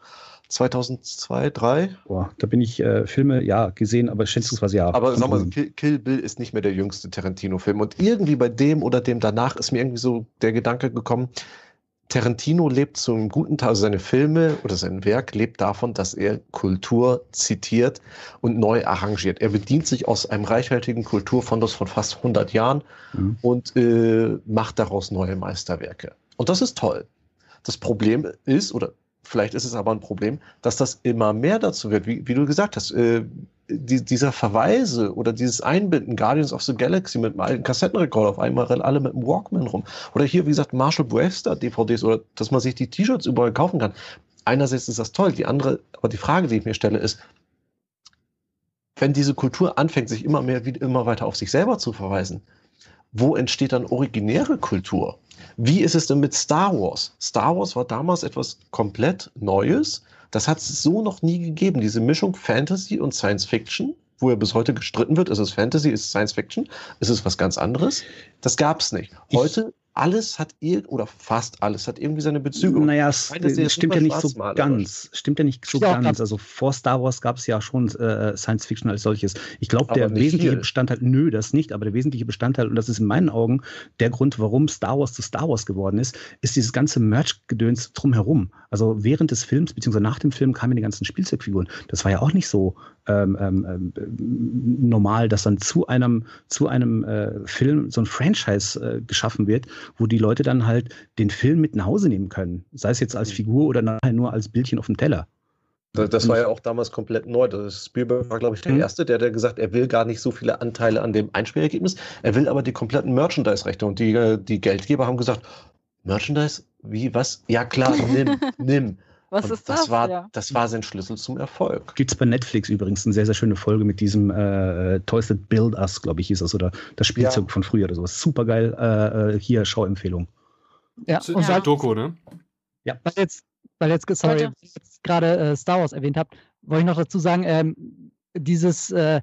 zweitausendzwei, zweitausenddrei? Boah, da bin ich äh, Filme, ja, gesehen, aber schätzungsweise ja. Aber sag mal, Kill, Kill Bill ist nicht mehr der jüngste Tarantino-Film. Und irgendwie bei dem oder dem danach ist mir irgendwie so der Gedanke gekommen, Tarantino lebt zum guten Teil, also seine Filme oder sein Werk lebt davon, dass er Kultur zitiert und neu arrangiert. Er bedient sich aus einem reichhaltigen Kulturfondus von fast hundert Jahren mhm. und äh, macht daraus neue Meisterwerke. Und das ist toll. Das Problem ist, oder vielleicht ist es aber ein Problem, dass das immer mehr dazu wird, wie, wie du gesagt hast, äh, die, dieser Verweise oder dieses Einbinden Guardians of the Galaxy mit einem alten Kassettenrekorder, auf einmal rennen alle mit einem Walkman rum. Oder hier, wie gesagt, Marshall Bravestar D V Ds oder dass man sich die T-Shirts überall kaufen kann. Einerseits ist das toll, die andere, aber die Frage, die ich mir stelle, ist, wenn diese Kultur anfängt, sich immer mehr, wie immer weiter auf sich selber zu verweisen, wo entsteht dann originäre Kultur? Wie ist es denn mit Star Wars? Star Wars war damals etwas komplett Neues. Das hat es so noch nie gegeben. Diese Mischung Fantasy und Science Fiction, wo ja bis heute gestritten wird, ist es Fantasy, ist es Science Fiction, ist es was ganz anderes? Das gab es nicht. Heute ich, alles hat ir- oder fast alles hat irgendwie seine Bezüge. Naja, es stimmt ja nicht so ganz. Stimmt ja nicht so ganz. Also vor Star Wars gab es ja schon äh, Science Fiction als solches. Ich glaube, der wesentliche viel. Bestandteil, nö, das nicht, aber der wesentliche Bestandteil, und das ist in meinen Augen der Grund, warum Star Wars zu Star Wars geworden ist, ist dieses ganze Merch-Gedöns drumherum. Also während des Films, beziehungsweise nach dem Film, kamen die ganzen Spielzeugfiguren. Das war ja auch nicht so ähm, ähm, normal, dass dann zu einem, zu einem äh, Film so ein Franchise äh, geschaffen wird, wo die Leute dann halt den Film mit nach Hause nehmen können. Sei es jetzt als Figur oder nachher nur als Bildchen auf dem Teller. Das, das war ja auch damals komplett neu. Das Spielberg war, glaube ich, der mhm. Erste, der hat gesagt, er will gar nicht so viele Anteile an dem Einspielergebnis. Er will aber die kompletten Merchandise-Rechte. Und die, die Geldgeber haben gesagt, Merchandise? Wie? Was? Ja klar, nimm, nimm. Was und ist das? Das war, ja. das war sein Schlüssel zum Erfolg. Gibt es bei Netflix übrigens eine sehr, sehr schöne Folge mit diesem äh, Toys That Build Us, glaube ich, hieß das, oder das Spielzeug ja. von früher oder sowas. Supergeil, äh, hier, Schauempfehlung. Ja, und ja. Doku, ne? Ja. Weil jetzt, weil jetzt sorry, weil ich jetzt gerade äh, Star Wars erwähnt habe, wollte ich noch dazu sagen, ähm, dieses äh,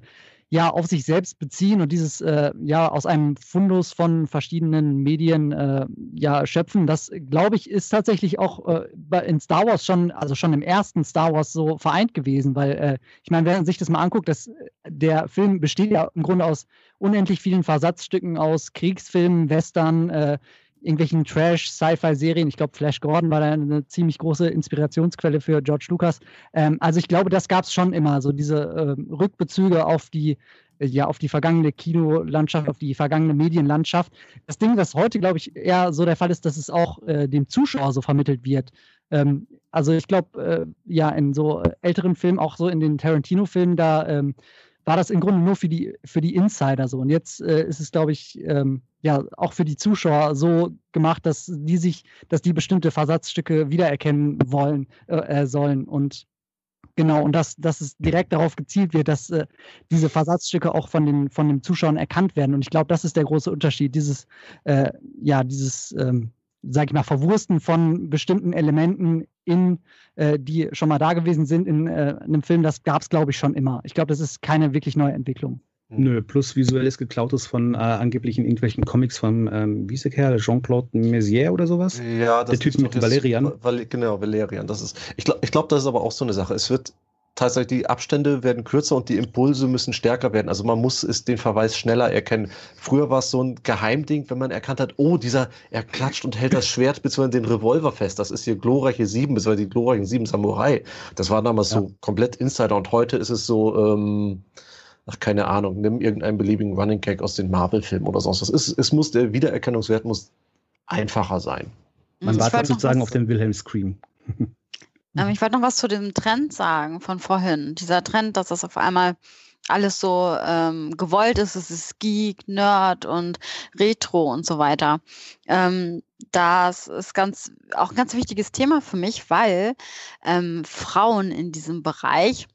ja, auf sich selbst beziehen und dieses äh, ja, aus einem Fundus von verschiedenen Medien äh, ja, schöpfen, das, glaube ich, ist tatsächlich auch äh, in Star Wars schon, also schon im ersten Star Wars so vereint gewesen, weil äh, ich meine, wenn man sich das mal anguckt, dass der Film besteht ja im Grunde aus unendlich vielen Versatzstücken aus Kriegsfilmen, Western, äh, irgendwelchen Trash-Sci-Fi-Serien. Ich glaube, Flash Gordon war da eine ziemlich große Inspirationsquelle für George Lucas. Ähm, also ich glaube, das gab es schon immer, so diese äh, Rückbezüge auf die, äh, ja, auf die vergangene Kinolandschaft, auf die vergangene Medienlandschaft. Das Ding, was heute, glaube ich, eher so der Fall ist, dass es auch äh, dem Zuschauer so vermittelt wird. Ähm, also ich glaube, äh, ja, in so älteren Filmen, auch so in den Tarantino-Filmen, da ähm, war das im Grunde nur für die, für die Insider so. Und jetzt äh, ist es, glaube ich, ähm, ja, auch für die Zuschauer so gemacht, dass die sich, dass die bestimmte Versatzstücke wiedererkennen wollen, äh, sollen. Und genau, und dass, dass es direkt darauf gezielt wird, dass äh, diese Versatzstücke auch von den, von den Zuschauern erkannt werden. Und ich glaube, das ist der große Unterschied. Dieses, äh, ja, dieses, ähm, sag ich mal, Verwursten von bestimmten Elementen in, äh, die schon mal da gewesen sind in äh, einem Film, das gab es, glaube ich, schon immer. Ich glaube, das ist keine wirklich neue Entwicklung. Nö, plus visuelles Geklautes von äh, angeblichen irgendwelchen Comics von, ähm, wie ist der Kerl, Jean-Claude Mézières oder sowas? Ja, das der Typ ist mit Valerian. Val- genau, Valerian. Das ist, ich glaube, ich glaub, das ist aber auch so eine Sache. Es wird tatsächlich, die Abstände werden kürzer und die Impulse müssen stärker werden. Also man muss es, den Verweis schneller erkennen. Früher war es so ein Geheimding, wenn man erkannt hat, oh, dieser, er klatscht und hält das Schwert bzw. den Revolver fest. Das ist hier glorreiche Sieben, bzw. die glorreichen Sieben Samurai. Das war damals ja. so komplett Insider. Und heute ist es so, ähm, ach, keine Ahnung, nimm irgendeinen beliebigen Running Gag aus den Marvel-Filmen oder sonst was. Es, es muss, der Wiedererkennungswert muss einfacher sein. Man ich wartet sozusagen auf den Wilhelm Scream. Ähm, ich wollte noch was zu dem Trend sagen von vorhin. Dieser Trend, dass das auf einmal alles so ähm, gewollt ist. Es ist Geek, Nerd und Retro und so weiter. Ähm, Das ist ganz, auch ein ganz wichtiges Thema für mich, weil ähm, Frauen in diesem Bereich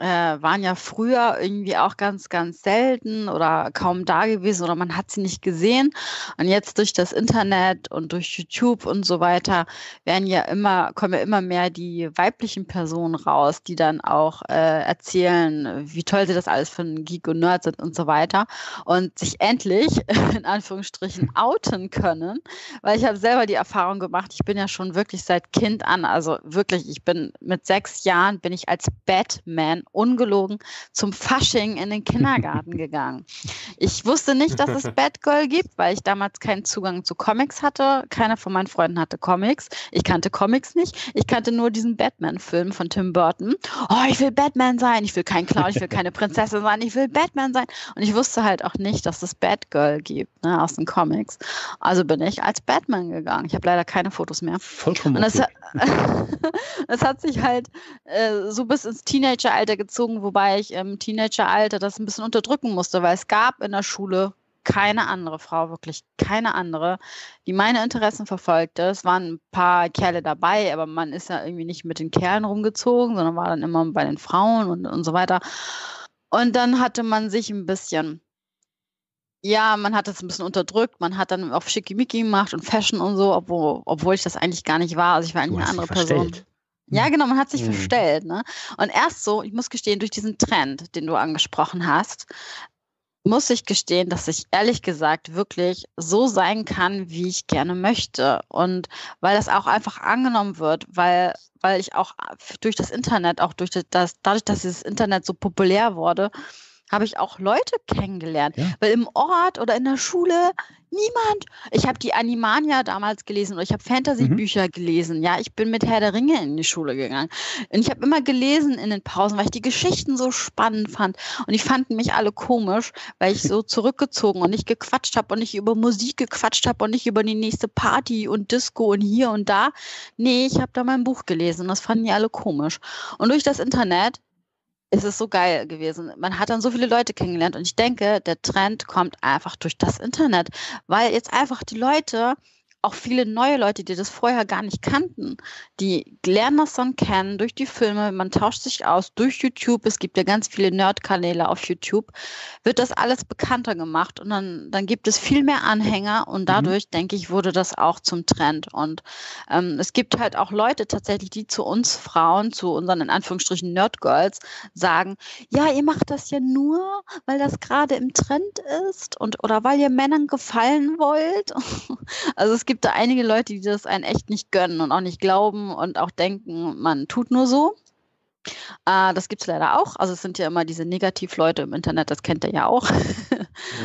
äh, waren ja früher irgendwie auch ganz, ganz selten oder kaum da gewesen oder man hat sie nicht gesehen. Und jetzt durch das Internet und durch YouTube und so weiter werden ja immer, kommen ja immer mehr die weiblichen Personen raus, die dann auch äh, erzählen, wie toll sie das alles für einen Geek und Nerd sind und so weiter und sich endlich in Anführungsstrichen outen können, weil ich habe selber die Erfahrung gemacht, ich bin ja schon wirklich seit Kind an, also wirklich, ich bin mit sechs Jahren bin ich als Batman ungelogen zum Fasching in den Kindergarten gegangen. Ich wusste nicht, dass es Batgirl gibt, weil ich damals keinen Zugang zu Comics hatte. Keiner von meinen Freunden hatte Comics. Ich kannte Comics nicht. Ich kannte nur diesen Batman-Film von Tim Burton. Oh, ich will Batman sein. Ich will kein Clown, ich will keine Prinzessin sein. Ich will Batman sein. Und ich wusste halt auch nicht, dass es Batgirl gibt, ne, aus den Comics. Also bin ich als Batman gegangen. Ich habe leider keine Fotos mehr. Vollkommen. Und das, das hat sich halt äh, so bis ins Teenageralter gezogen, wobei ich im Teenageralter das ein bisschen unterdrücken musste, weil es gab in der Schule keine andere Frau, wirklich keine andere, die meine Interessen verfolgte. Es waren ein paar Kerle dabei, aber man ist ja irgendwie nicht mit den Kerlen rumgezogen, sondern war dann immer bei den Frauen und, und so weiter. Und dann hatte man sich ein bisschen... Ja, man hat das ein bisschen unterdrückt, man hat dann auch Schickimicki gemacht und Fashion und so, obwohl, obwohl ich das eigentlich gar nicht war, also ich war eigentlich eine andere Person. Ja, genau, man hat sich mhm. verstellt, ne? Und erst so, ich muss gestehen, durch diesen Trend, den du angesprochen hast, muss ich gestehen, dass ich ehrlich gesagt wirklich so sein kann, wie ich gerne möchte. Und weil das auch einfach angenommen wird, weil, weil ich auch durch das Internet, auch durch das, dadurch, dass dieses Internet so populär wurde, habe ich auch Leute kennengelernt, ja. Weil im Ort oder in der Schule niemand, ich habe die Animania damals gelesen oder ich habe Fantasy-Bücher mhm. gelesen, ja, ich bin mit Herr der Ringe in die Schule gegangen und ich habe immer gelesen in den Pausen, weil ich die Geschichten so spannend fand und die fanden mich alle komisch, weil ich so zurückgezogen und nicht gequatscht habe und nicht über Musik gequatscht habe und nicht über die nächste Party und Disco und hier und da, nee, ich habe da mein Buch gelesen und das fanden die alle komisch und durch das Internet es ist so geil gewesen. Man hat dann so viele Leute kennengelernt und ich denke, der Trend kommt einfach durch das Internet, weil jetzt einfach die Leute, auch viele neue Leute, die das vorher gar nicht kannten, die lernen das dann kennen durch die Filme, man tauscht sich aus durch YouTube, es gibt ja ganz viele Nerd-Kanäle auf YouTube, wird das alles bekannter gemacht und dann, dann gibt es viel mehr Anhänger und dadurch, mhm. denke ich, wurde das auch zum Trend und ähm, es gibt halt auch Leute tatsächlich, die zu uns Frauen, zu unseren in Anführungsstrichen Nerd-Girls sagen, ja, ihr macht das ja nur, weil das gerade im Trend ist und oder weil ihr Männern gefallen wollt. Also es gibt da einige Leute, die das einen echt nicht gönnen und auch nicht glauben und auch denken, man tut nur so. Äh, das gibt es leider auch. Also es sind ja immer diese Negativleute im Internet, das kennt ihr ja auch.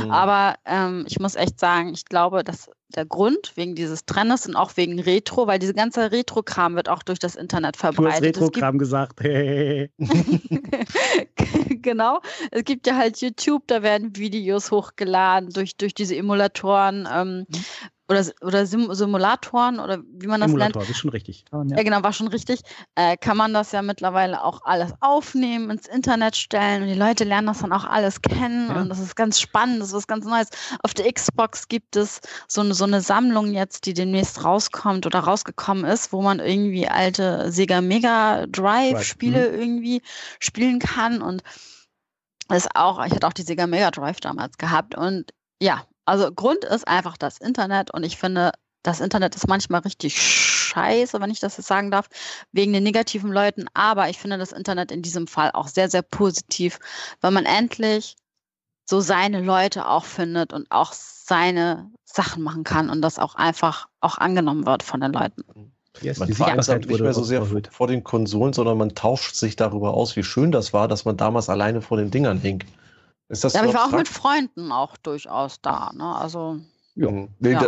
Mhm. Aber ähm, ich muss echt sagen, ich glaube, dass der Grund wegen dieses Trendes und auch wegen Retro, weil diese ganze Retro-Kram wird auch durch das Internet verbreitet. Du hast Retro-Kram gesagt. Hey. Genau. Es gibt ja halt YouTube, da werden Videos hochgeladen durch, durch diese Emulatoren, ähm, Oder, oder Sim- Simulatoren oder wie man das Simulator, nennt. Simulator, ist schon richtig. Ja, ja genau, war schon richtig. Äh, kann man das ja mittlerweile auch alles aufnehmen, ins Internet stellen und die Leute lernen das dann auch alles kennen ja. Und das ist ganz spannend, das ist was ganz Neues. Auf der Xbox gibt es so, so eine Sammlung jetzt, die demnächst rauskommt oder rausgekommen ist, wo man irgendwie alte Sega Mega Drive Spiele mhm. irgendwie spielen kann und das auch, ich hatte auch die Sega Mega Drive damals gehabt und ja, also Grund ist einfach das Internet und ich finde, das Internet ist manchmal richtig scheiße, wenn ich das jetzt sagen darf, wegen den negativen Leuten, aber ich finde das Internet in diesem Fall auch sehr, sehr positiv, weil man endlich so seine Leute auch findet und auch seine Sachen machen kann und das auch einfach auch angenommen wird von den Leuten. Yes, man veranstaltet nicht mehr so sehr verrückt. Vor den Konsolen, sondern man tauscht sich darüber aus, wie schön das war, dass man damals alleine vor den Dingern hing. Ist das ja, aber ich war abstrakt? Auch mit Freunden auch durchaus da. Ne? Also, ja. Nee, ja.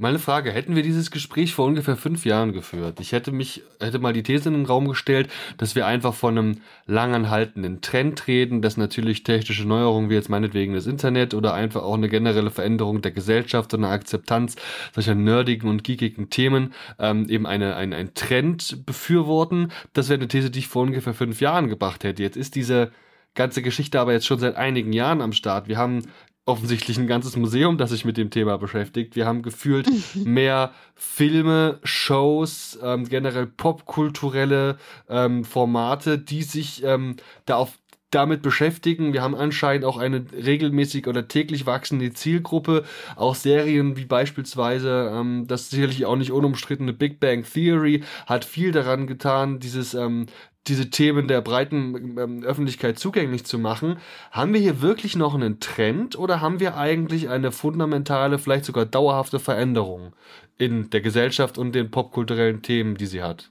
Meine Frage, hätten wir dieses Gespräch vor ungefähr fünf Jahren geführt? Ich hätte mich hätte mal die These in den Raum gestellt, dass wir einfach von einem langanhaltenden Trend reden, dass natürlich technische Neuerungen wie jetzt meinetwegen das Internet oder einfach auch eine generelle Veränderung der Gesellschaft und eine Akzeptanz solcher nerdigen und geekigen Themen ähm, eben eine, ein, ein Trend befürworten. Das wäre eine These, die ich vor ungefähr fünf Jahren gebracht hätte. Jetzt ist diese ganze Geschichte aber jetzt schon seit einigen Jahren am Start. Wir haben offensichtlich ein ganzes Museum, das sich mit dem Thema beschäftigt. Wir haben gefühlt mehr Filme, Shows, ähm, generell popkulturelle ähm, Formate, die sich ähm, da auf damit beschäftigen. Wir haben anscheinend auch eine regelmäßig oder täglich wachsende Zielgruppe. Auch Serien wie beispielsweise ähm, das sicherlich auch nicht unumstrittene Big Bang Theory hat viel daran getan, dieses, ähm, diese Themen der breiten ähm, Öffentlichkeit zugänglich zu machen. Haben wir hier wirklich noch einen Trend oder haben wir eigentlich eine fundamentale, vielleicht sogar dauerhafte Veränderung in der Gesellschaft und den popkulturellen Themen, die sie hat?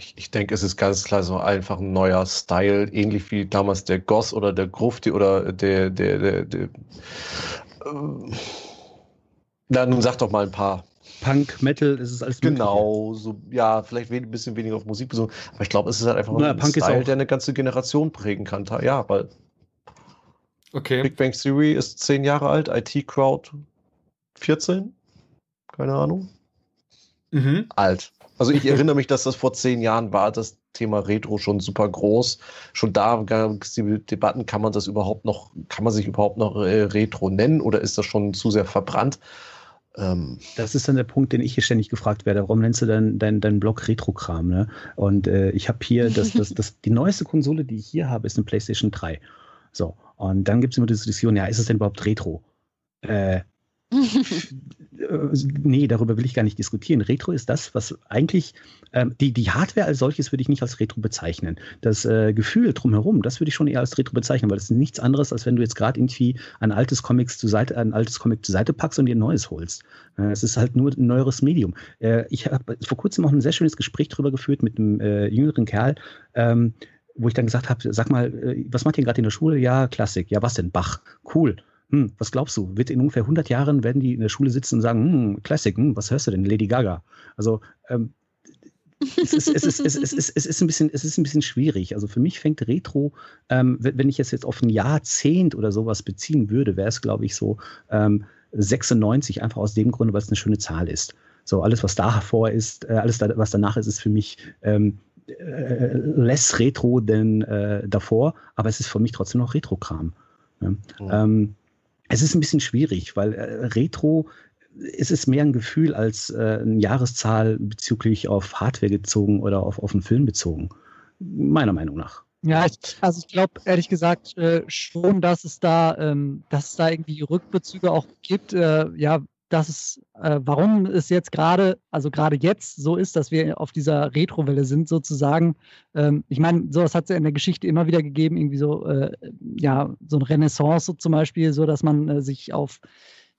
Ich, ich denke, es ist ganz klar so einfach ein neuer Style, ähnlich wie damals der Goss oder der Grufti oder der, der, der, der äh, na, nun sag doch mal ein paar. Punk, Metal, ist es alles möglich. Genau, so, ja, vielleicht ein bisschen weniger auf Musik bezogen, aber ich glaube, es ist halt einfach naja, ein Punk Style, der eine ganze Generation prägen kann. Ja, weil okay. Big Bang Theory ist zehn Jahre alt, I T Crowd vierzehn, keine Ahnung. Mhm. Alt. Also ich erinnere mich, dass das vor zehn Jahren war, das Thema Retro schon super groß. Schon da gab es die Debatten, kann man das überhaupt noch, kann man sich überhaupt noch äh, Retro nennen oder ist das schon zu sehr verbrannt? Ähm, das ist dann der Punkt, den ich hier ständig gefragt werde. Warum nennst du deinen dein, dein Blog Retro-Kram? Ne? Und äh, ich habe hier, das, das, das, die neueste Konsole, die ich hier habe, ist eine PlayStation drei. So, und dann gibt es immer die Diskussion, ja, ist es denn überhaupt Retro? Äh, nee, darüber will ich gar nicht diskutieren. Retro ist das, was eigentlich ähm, die, die Hardware als solches würde ich nicht als Retro bezeichnen. Das äh, Gefühl drumherum, das würde ich schon eher als Retro bezeichnen, weil das ist nichts anderes, als wenn du jetzt gerade irgendwie ein altes Comics zur Seite, ein altes Comic zur Seite packst und dir ein neues holst. Äh, es ist halt nur ein neueres Medium. Äh, ich habe vor kurzem auch ein sehr schönes Gespräch darüber geführt mit einem äh, jüngeren Kerl, ähm, wo ich dann gesagt habe, sag mal, äh, was macht ihr gerade in der Schule? Ja, Klassik. Ja, was denn? Bach. Cool. Hm, was glaubst du, wird in ungefähr hundert Jahren werden die in der Schule sitzen und sagen, hm, Classic, hm, was hörst du denn, Lady Gaga? Also ähm, es, ist, es, ist, es, ist, es, ist, es ist ein bisschen, es ist ein bisschen schwierig. Also für mich fängt Retro, ähm, wenn ich es jetzt auf ein Jahrzehnt oder sowas beziehen würde, wäre es, glaube ich, so ähm, sechsundneunzig, einfach aus dem Grund, weil es eine schöne Zahl ist. So alles, was davor ist, äh, alles, was danach ist, ist für mich ähm, äh, less Retro denn äh, davor, aber es ist für mich trotzdem noch Retro-Kram. Ne? Oh. Ähm, Es ist ein bisschen schwierig, weil äh, Retro, es ist mehr ein Gefühl als äh, eine Jahreszahl bezüglich auf Hardware gezogen oder auf, auf einen Film bezogen. Meiner Meinung nach. Ja, ich, also ich glaube ehrlich gesagt äh, schon, dass es da, ähm, dass es da irgendwie Rückbezüge auch gibt. Äh, ja, dass es, äh, warum es jetzt gerade, also gerade jetzt so ist, dass wir auf dieser Retro-Welle sind sozusagen. Ähm, ich meine, sowas hat es ja in der Geschichte immer wieder gegeben, irgendwie so, äh, ja, so eine Renaissance so zum Beispiel, so dass man äh, sich auf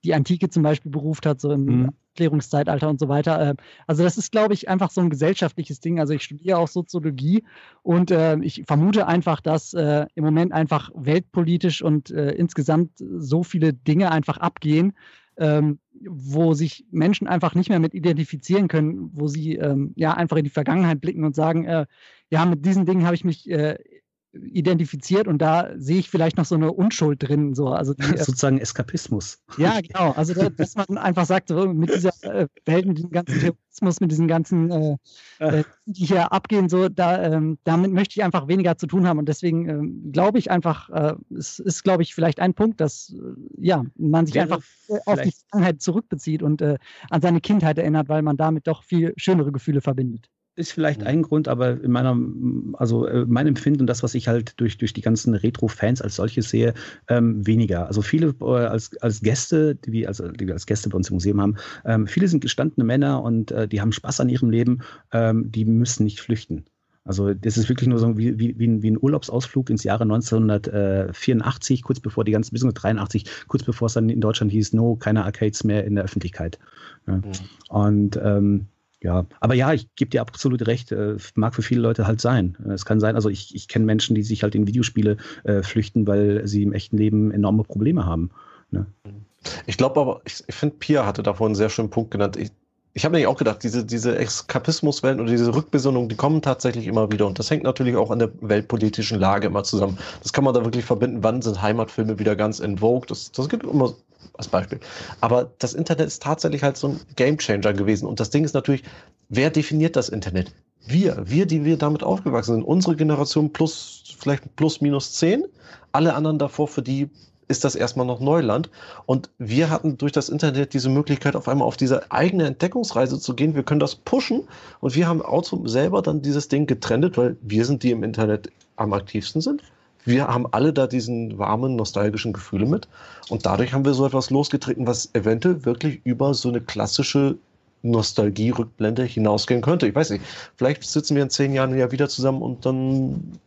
die Antike zum Beispiel beruft hat, so im mhm. Aufklärungszeitalter und so weiter. Äh, also das ist, glaube ich, einfach so ein gesellschaftliches Ding. Also ich studiere auch Soziologie und äh, ich vermute einfach, dass äh, im Moment einfach weltpolitisch und äh, insgesamt so viele Dinge einfach abgehen, Ähm, wo sich Menschen einfach nicht mehr mit identifizieren können, wo sie ähm, ja einfach in die Vergangenheit blicken und sagen, äh, ja, mit diesen Dingen habe ich mich äh, identifiziert und da sehe ich vielleicht noch so eine Unschuld drin. So. Also die, äh, sozusagen Eskapismus. Ja, genau. Also da, dass man einfach sagt, so, mit dieser äh, Welt, mit diesem ganzen Terrorismus, mit diesen ganzen, äh, äh, die hier abgehen, so, da, ähm, damit möchte ich einfach weniger zu tun haben und deswegen ähm, glaube ich einfach, äh, es ist, glaube ich, vielleicht ein Punkt, dass äh, ja, man sich ja, einfach auf die Vergangenheit zurückbezieht und äh, an seine Kindheit erinnert, weil man damit doch viel schönere Gefühle verbindet. Ist vielleicht ein Grund, aber in meiner, also mein Empfinden und das, was ich halt durch, durch die ganzen Retro-Fans als solches sehe, ähm, weniger. Also viele äh, als, als Gäste, die wir, also, die wir als Gäste bei uns im Museum haben, ähm, viele sind gestandene Männer und äh, die haben Spaß an ihrem Leben, ähm, die müssen nicht flüchten. Also das ist wirklich nur so wie, wie, wie, ein, wie ein Urlaubsausflug ins Jahre neunzehnhundertvierundachtzig, kurz bevor die ganzen, bis neunzehnhundertdreiundachtzig, kurz bevor es dann in Deutschland hieß, no, keine Arcades mehr in der Öffentlichkeit. Ja. Mhm. Und ähm, ja, aber ja, ich gebe dir absolut recht, äh, mag für viele Leute halt sein. Äh, es kann sein, also ich, ich kenne Menschen, die sich halt in Videospiele äh, flüchten, weil sie im echten Leben enorme Probleme haben. Ne? Ich glaube aber, ich, ich finde, Pia hatte davor einen sehr schönen Punkt genannt. Ich, ich habe nämlich auch gedacht, diese, diese Eskapismuswellen oder diese Rückbesinnungen, die kommen tatsächlich immer wieder. Und das hängt natürlich auch an der weltpolitischen Lage immer zusammen. Das kann man da wirklich verbinden. Wann sind Heimatfilme wieder ganz in Vogue? Das, das gibt immer... als Beispiel. Aber das Internet ist tatsächlich halt so ein Gamechanger gewesen. Und das Ding ist natürlich, wer definiert das Internet? Wir, wir, die wir damit aufgewachsen sind. Unsere Generation plus, vielleicht plus minus zehn. Alle anderen davor, für die ist das erstmal noch Neuland. Und wir hatten durch das Internet diese Möglichkeit, auf einmal auf diese eigene Entdeckungsreise zu gehen. Wir können das pushen. Und wir haben auch selber dann dieses Ding getrennt, weil wir sind die im Internet am aktivsten sind. Wir haben alle da diesen warmen, nostalgischen Gefühle mit. Und dadurch haben wir so etwas losgetreten, was eventuell wirklich über so eine klassische Nostalgie-Rückblende hinausgehen könnte. Ich weiß nicht, vielleicht sitzen wir in zehn Jahren ja wieder zusammen und dann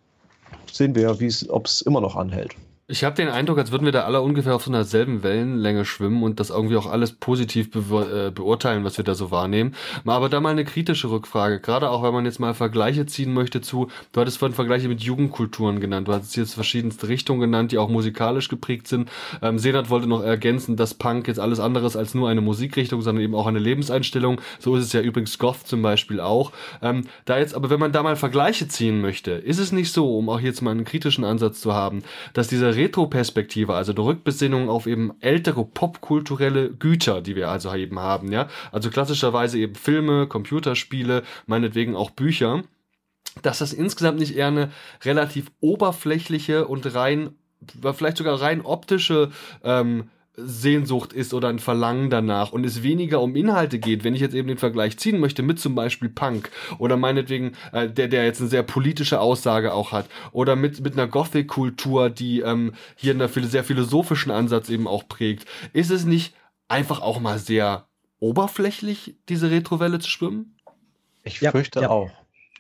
sehen wir ja, ob es immer noch anhält. Ich habe den Eindruck, als würden wir da alle ungefähr auf so einer selben Wellenlänge schwimmen und das irgendwie auch alles positiv be äh, beurteilen, was wir da so wahrnehmen. Aber da mal eine kritische Rückfrage, gerade auch, wenn man jetzt mal Vergleiche ziehen möchte zu, du hattest vorhin Vergleiche mit Jugendkulturen genannt, du hattest jetzt verschiedenste Richtungen genannt, die auch musikalisch geprägt sind. Ähm, Senad wollte noch ergänzen, dass Punk jetzt alles andere ist als nur eine Musikrichtung, sondern eben auch eine Lebenseinstellung. So ist es ja übrigens Goth zum Beispiel auch. Ähm, da jetzt, aber wenn man da mal Vergleiche ziehen möchte, ist es nicht so, um auch jetzt mal einen kritischen Ansatz zu haben, dass dieser Retro-Perspektive, also eine Rückbesinnung auf eben ältere popkulturelle Güter, die wir also eben haben, ja, also klassischerweise eben Filme, Computerspiele, meinetwegen auch Bücher, dass das insgesamt nicht eher eine relativ oberflächliche und rein, vielleicht sogar rein optische ähm, Sehnsucht ist oder ein Verlangen danach und es weniger um Inhalte geht, wenn ich jetzt eben den Vergleich ziehen möchte mit zum Beispiel Punk oder meinetwegen, äh, der, der jetzt eine sehr politische Aussage auch hat oder mit, mit einer Gothic-Kultur, die ähm, hier einen sehr philosophischen Ansatz eben auch prägt, ist es nicht einfach auch mal sehr oberflächlich, diese Retrowelle zu schwimmen? Ich ja, fürchte ja. auch.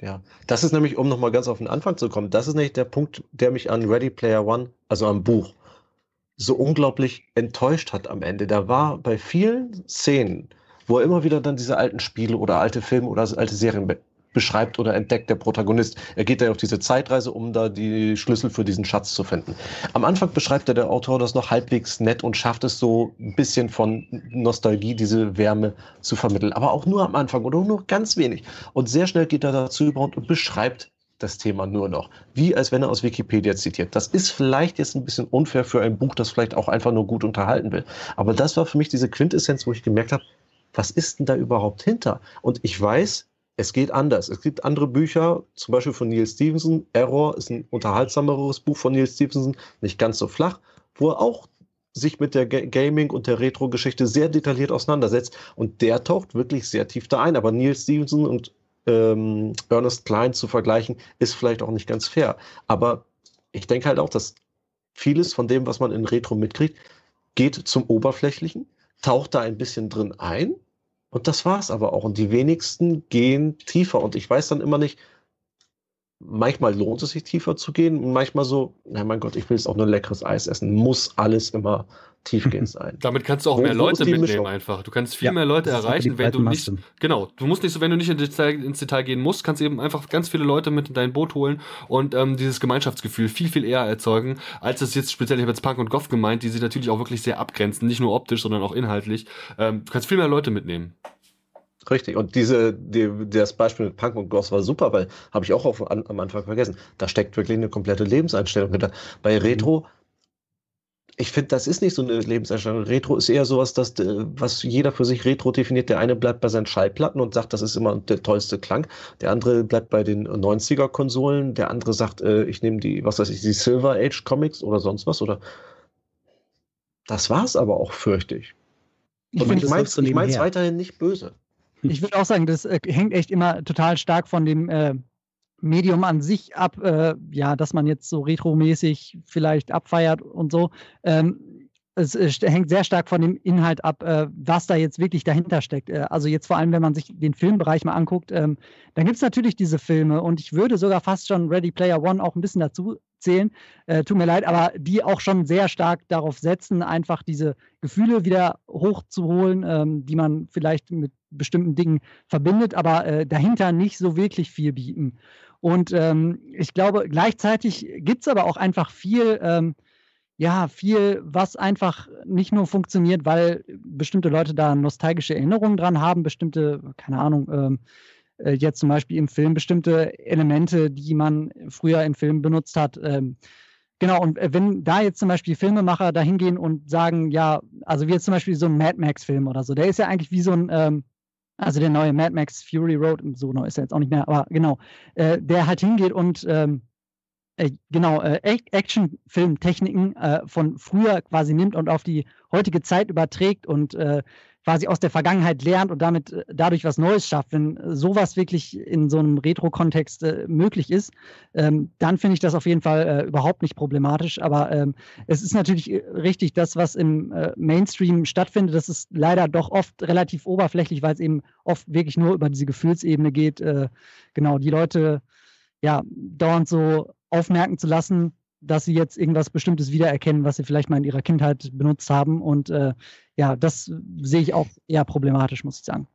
Ja, das ist nämlich, um nochmal ganz auf den Anfang zu kommen, das ist nämlich der Punkt, der mich an Ready Player One, also am Buch, so unglaublich enttäuscht hat am Ende. Da war bei vielen Szenen, wo er immer wieder dann diese alten Spiele oder alte Filme oder alte Serien be beschreibt oder entdeckt, der Protagonist. Er geht dann auf diese Zeitreise, um da die Schlüssel für diesen Schatz zu finden. Am Anfang beschreibt der, der Autor das noch halbwegs nett und schafft es so ein bisschen von Nostalgie, diese Wärme zu vermitteln. Aber auch nur am Anfang oder nur ganz wenig. Und sehr schnell geht er dazu über und beschreibt das Thema nur noch, wie als wenn er aus Wikipedia zitiert. Das ist vielleicht jetzt ein bisschen unfair für ein Buch, das vielleicht auch einfach nur gut unterhalten will. Aber das war für mich diese Quintessenz, wo ich gemerkt habe, was ist denn da überhaupt hinter? Und ich weiß, es geht anders. Es gibt andere Bücher, zum Beispiel von Neal Stephenson. Error ist ein unterhaltsameres Buch von Neal Stephenson, nicht ganz so flach, wo er auch sich mit der Gaming- und der Retro-Geschichte sehr detailliert auseinandersetzt. Und der taucht wirklich sehr tief da ein. Aber Neal Stephenson und Ähm, Ernest Cline zu vergleichen, ist vielleicht auch nicht ganz fair. Aber ich denke halt auch, dass vieles von dem, was man in Retro mitkriegt, geht zum Oberflächlichen, taucht da ein bisschen drin ein und das war's aber auch. Und die wenigsten gehen tiefer. Und ich weiß dann immer nicht, manchmal lohnt es sich tiefer zu gehen und manchmal so, na mein Gott, ich will jetzt auch nur leckeres Eis essen. Muss alles immer tiefgehend sein. Damit kannst du auch wo, mehr Leute mitnehmen Mischung? einfach. Du kannst viel ja, mehr Leute erreichen, wenn du nicht, Masse. genau, du musst nicht so, wenn du nicht in Detail, ins Detail gehen musst, kannst eben einfach ganz viele Leute mit in dein Boot holen und ähm, dieses Gemeinschaftsgefühl viel, viel eher erzeugen, als das jetzt speziell, ich habe jetzt Punk und Goth gemeint, die sich natürlich auch wirklich sehr abgrenzen, nicht nur optisch, sondern auch inhaltlich. Ähm, du kannst viel mehr Leute mitnehmen. Richtig, und diese, die, das Beispiel mit Punk und Goth war super, weil, habe ich auch auf, an, am Anfang vergessen, da steckt wirklich eine komplette Lebenseinstellung hinter. Bei Retro, ich finde, das ist nicht so eine Lebenseinstellung. Retro ist eher sowas, dass, was jeder für sich Retro definiert. Der eine bleibt bei seinen Schallplatten und sagt, das ist immer der tollste Klang. Der andere bleibt bei den neunziger-Konsolen. Der andere sagt, ich nehme die, was weiß ich, die Silver Age Comics oder sonst was. Oder das war es aber auch, fürchte ich. Und ich meine es ich mein's weiterhin nicht böse. Ich würde auch sagen, das äh, hängt echt immer total stark von dem äh, Medium an sich ab, äh, ja, dass man jetzt so retromäßig vielleicht abfeiert und so. Ähm, es äh, hängt sehr stark von dem Inhalt ab, äh, was da jetzt wirklich dahinter steckt. Äh, also jetzt vor allem, wenn man sich den Filmbereich mal anguckt, ähm, dann gibt es natürlich diese Filme und ich würde sogar fast schon Ready Player One auch ein bisschen dazu zählen. Äh, tut mir leid, aber die auch schon sehr stark darauf setzen, einfach diese Gefühle wieder hochzuholen, ähm, die man vielleicht mit bestimmten Dingen verbindet, aber äh, dahinter nicht so wirklich viel bieten. Und ähm, ich glaube, gleichzeitig gibt es aber auch einfach viel, ähm, ja, viel, was einfach nicht nur funktioniert, weil bestimmte Leute da nostalgische Erinnerungen dran haben, bestimmte, keine Ahnung, ähm, äh, jetzt zum Beispiel im Film, bestimmte Elemente, die man früher im Film benutzt hat. Ähm, genau, und wenn da jetzt zum Beispiel Filmemacher da hingehen und sagen, ja, also wie jetzt zum Beispiel so ein Mad Max-Film oder so, der ist ja eigentlich wie so ein, ähm, also der neue Mad Max Fury Road, so neu ist er jetzt auch nicht mehr, aber genau, äh, der halt hingeht und ähm, äh, genau, äh, Action-Film-Techniken äh, von früher quasi nimmt und auf die heutige Zeit überträgt und äh, quasi aus der Vergangenheit lernt und damit äh, dadurch was Neues schafft. Wenn äh, sowas wirklich in so einem Retro-Kontext äh, möglich ist, ähm, dann finde ich das auf jeden Fall äh, überhaupt nicht problematisch. Aber ähm, es ist natürlich richtig, das, was im äh, Mainstream stattfindet, das ist leider doch oft relativ oberflächlich, weil es eben oft wirklich nur über diese Gefühlsebene geht. Äh, genau, die Leute ja dauernd so aufmerken zu lassen, dass sie jetzt irgendwas Bestimmtes wiedererkennen, was sie vielleicht mal in ihrer Kindheit benutzt haben. Und äh, ja, das sehe ich auch eher problematisch, muss ich sagen.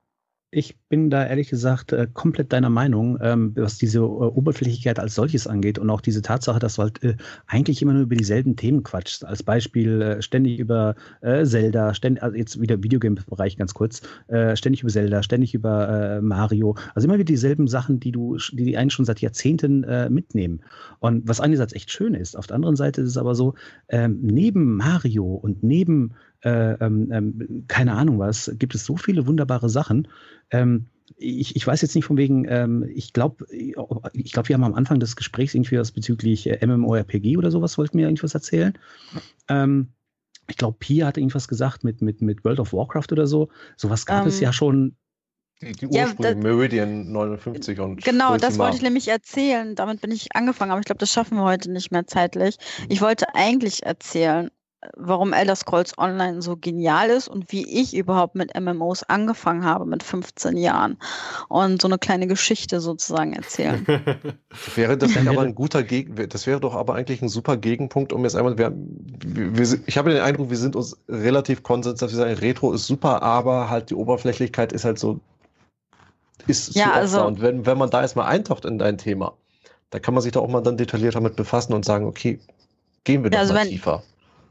Ich bin da ehrlich gesagt äh, komplett deiner Meinung, ähm, was diese äh, Oberflächlichkeit als solches angeht und auch diese Tatsache, dass du halt äh, eigentlich immer nur über dieselben Themen quatschst. Als Beispiel äh, ständig über äh, Zelda, ständig, also jetzt wieder Videogame-Bereich ganz kurz, äh, ständig über Zelda, ständig über äh, Mario. Also immer wieder dieselben Sachen, die du, die, die einen schon seit Jahrzehnten äh, mitnehmen. Und was einerseits echt schön ist, auf der anderen Seite ist es aber so, äh, neben Mario und neben Äh, ähm, keine Ahnung was, gibt es so viele wunderbare Sachen. Ähm, ich, ich weiß jetzt nicht von wegen, ähm, ich glaube, ich glaube, wir haben am Anfang des Gesprächs irgendwie was bezüglich äh, MMORPG oder sowas, wollten mir irgendwas erzählen. Ähm, ich glaube, Pia hat irgendwas gesagt mit, mit, mit World of Warcraft oder so. Sowas gab um, es ja schon. Die, die Ursprünge, ja, das, Meridian neunundfünfzig und genau, das wollte ich nämlich erzählen. Damit bin ich angefangen, aber ich glaube, das schaffen wir heute nicht mehr zeitlich. Ich wollte eigentlich erzählen, warum Elder Scrolls Online so genial ist und wie ich überhaupt mit M M Os angefangen habe mit fünfzehn Jahren und so eine kleine Geschichte sozusagen erzählen. wäre das aber ein guter Gegen das wäre doch aber eigentlich ein super Gegenpunkt, um jetzt einmal, wir, wir, ich habe den Eindruck, wir sind uns relativ konsens, dass wir sagen, Retro ist super, aber halt die Oberflächlichkeit ist halt so, ist ja, zu also, und wenn, wenn man da erstmal eintaucht in dein Thema, da kann man sich da auch mal dann detaillierter mit befassen und sagen, okay, gehen wir doch also mal wenn, tiefer.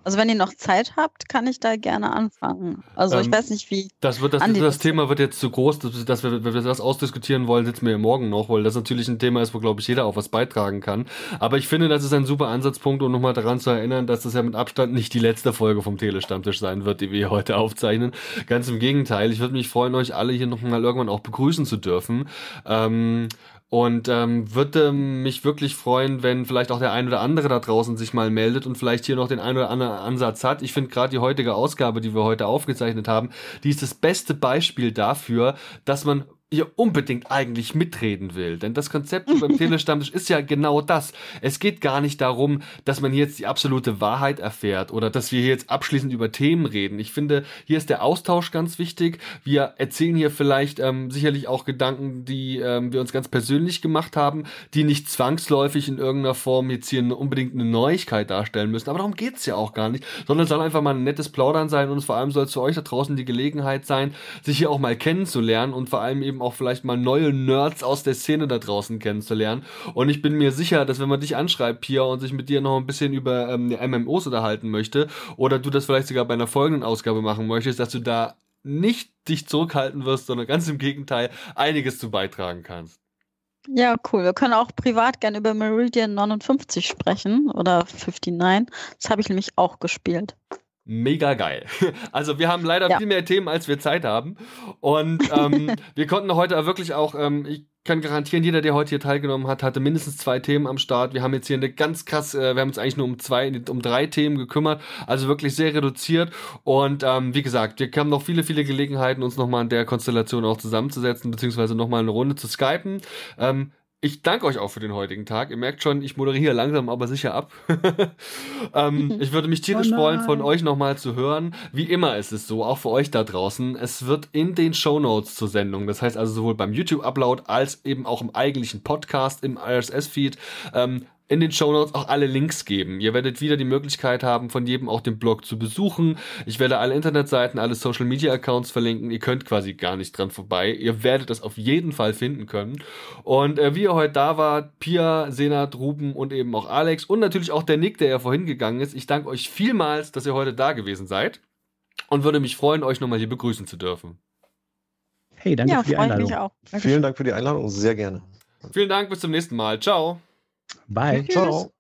Also wenn ihr noch Zeit habt, kann ich da gerne anfangen. Also ähm, ich weiß nicht, wie... Das, wird, das, das, das Thema wird jetzt zu groß, dass, dass wir, wenn wir das ausdiskutieren wollen, sitzen wir ja morgen noch, weil das natürlich ein Thema ist, wo, glaube ich, jeder auch was beitragen kann. Aber ich finde, das ist ein super Ansatzpunkt, um nochmal daran zu erinnern, dass das ja mit Abstand nicht die letzte Folge vom Tele-Stammtisch sein wird, die wir heute aufzeichnen. Ganz im Gegenteil. Ich würde mich freuen, euch alle hier nochmal irgendwann auch begrüßen zu dürfen. Ähm... Und ähm, würde mich wirklich freuen, wenn vielleicht auch der ein oder andere da draußen sich mal meldet und vielleicht hier noch den ein oder anderen Ansatz hat. Ich finde gerade die heutige Ausgabe, die wir heute aufgezeichnet haben, die ist das beste Beispiel dafür, dass man ihr unbedingt eigentlich mitreden will. Denn das Konzept beim Tele-Stammtisch ist ja genau das. Es geht gar nicht darum, dass man hier jetzt die absolute Wahrheit erfährt oder dass wir hier jetzt abschließend über Themen reden. Ich finde, hier ist der Austausch ganz wichtig. Wir erzählen hier vielleicht ähm, sicherlich auch Gedanken, die ähm, wir uns ganz persönlich gemacht haben, die nicht zwangsläufig in irgendeiner Form jetzt hier eine, unbedingt eine Neuigkeit darstellen müssen. Aber darum geht's ja auch gar nicht. Sondern es soll einfach mal ein nettes Plaudern sein und vor allem soll es für euch da draußen die Gelegenheit sein, sich hier auch mal kennenzulernen und vor allem eben auch vielleicht mal neue Nerds aus der Szene da draußen kennenzulernen. Und ich bin mir sicher, dass wenn man dich anschreibt, Pia, und sich mit dir noch ein bisschen über ähm, M M Os unterhalten möchte, oder du das vielleicht sogar bei einer folgenden Ausgabe machen möchtest, dass du da nicht dich zurückhalten wirst, sondern ganz im Gegenteil einiges zu beitragen kannst. Ja, cool. Wir können auch privat gerne über Meridian neunundfünfzig sprechen oder neunundfünfzig. Das habe ich nämlich auch gespielt. Mega geil. Also wir haben leider ja. viel mehr Themen, als wir Zeit haben. Und ähm, wir konnten heute wirklich auch, ähm, ich kann garantieren, jeder, der heute hier teilgenommen hat, hatte mindestens zwei Themen am Start. Wir haben jetzt hier eine ganz krass, äh, wir haben uns eigentlich nur um zwei, um drei Themen gekümmert. Also wirklich sehr reduziert. Und ähm, wie gesagt, wir haben noch viele, viele Gelegenheiten, uns nochmal in der Konstellation auch zusammenzusetzen, beziehungsweise nochmal eine Runde zu skypen. Ähm, Ich danke euch auch für den heutigen Tag. Ihr merkt schon, ich moderiere langsam, aber sicher ab. ähm, ich würde mich tierisch oh freuen, von euch nochmal zu hören. Wie immer ist es so, auch für euch da draußen. Es wird in den Shownotes zur Sendung, das heißt also sowohl beim YouTube-Upload als eben auch im eigentlichen Podcast, im R S S-Feed, ähm, in den Shownotes auch alle Links geben. Ihr werdet wieder die Möglichkeit haben, von jedem auch den Blog zu besuchen. Ich werde alle Internetseiten, alle Social-Media-Accounts verlinken. Ihr könnt quasi gar nicht dran vorbei. Ihr werdet das auf jeden Fall finden können. Und äh, wie ihr heute da wart, Pia, Senad, Ruben und eben auch Alex und natürlich auch der Nick, der ja vorhin gegangen ist. Ich danke euch vielmals, dass ihr heute da gewesen seid und würde mich freuen, euch nochmal hier begrüßen zu dürfen. Hey, danke ja, für die Einladung. Mich auch. Vielen Dank für die Einladung, sehr gerne. Vielen Dank, bis zum nächsten Mal. Ciao. Bye. Cheers. Ciao.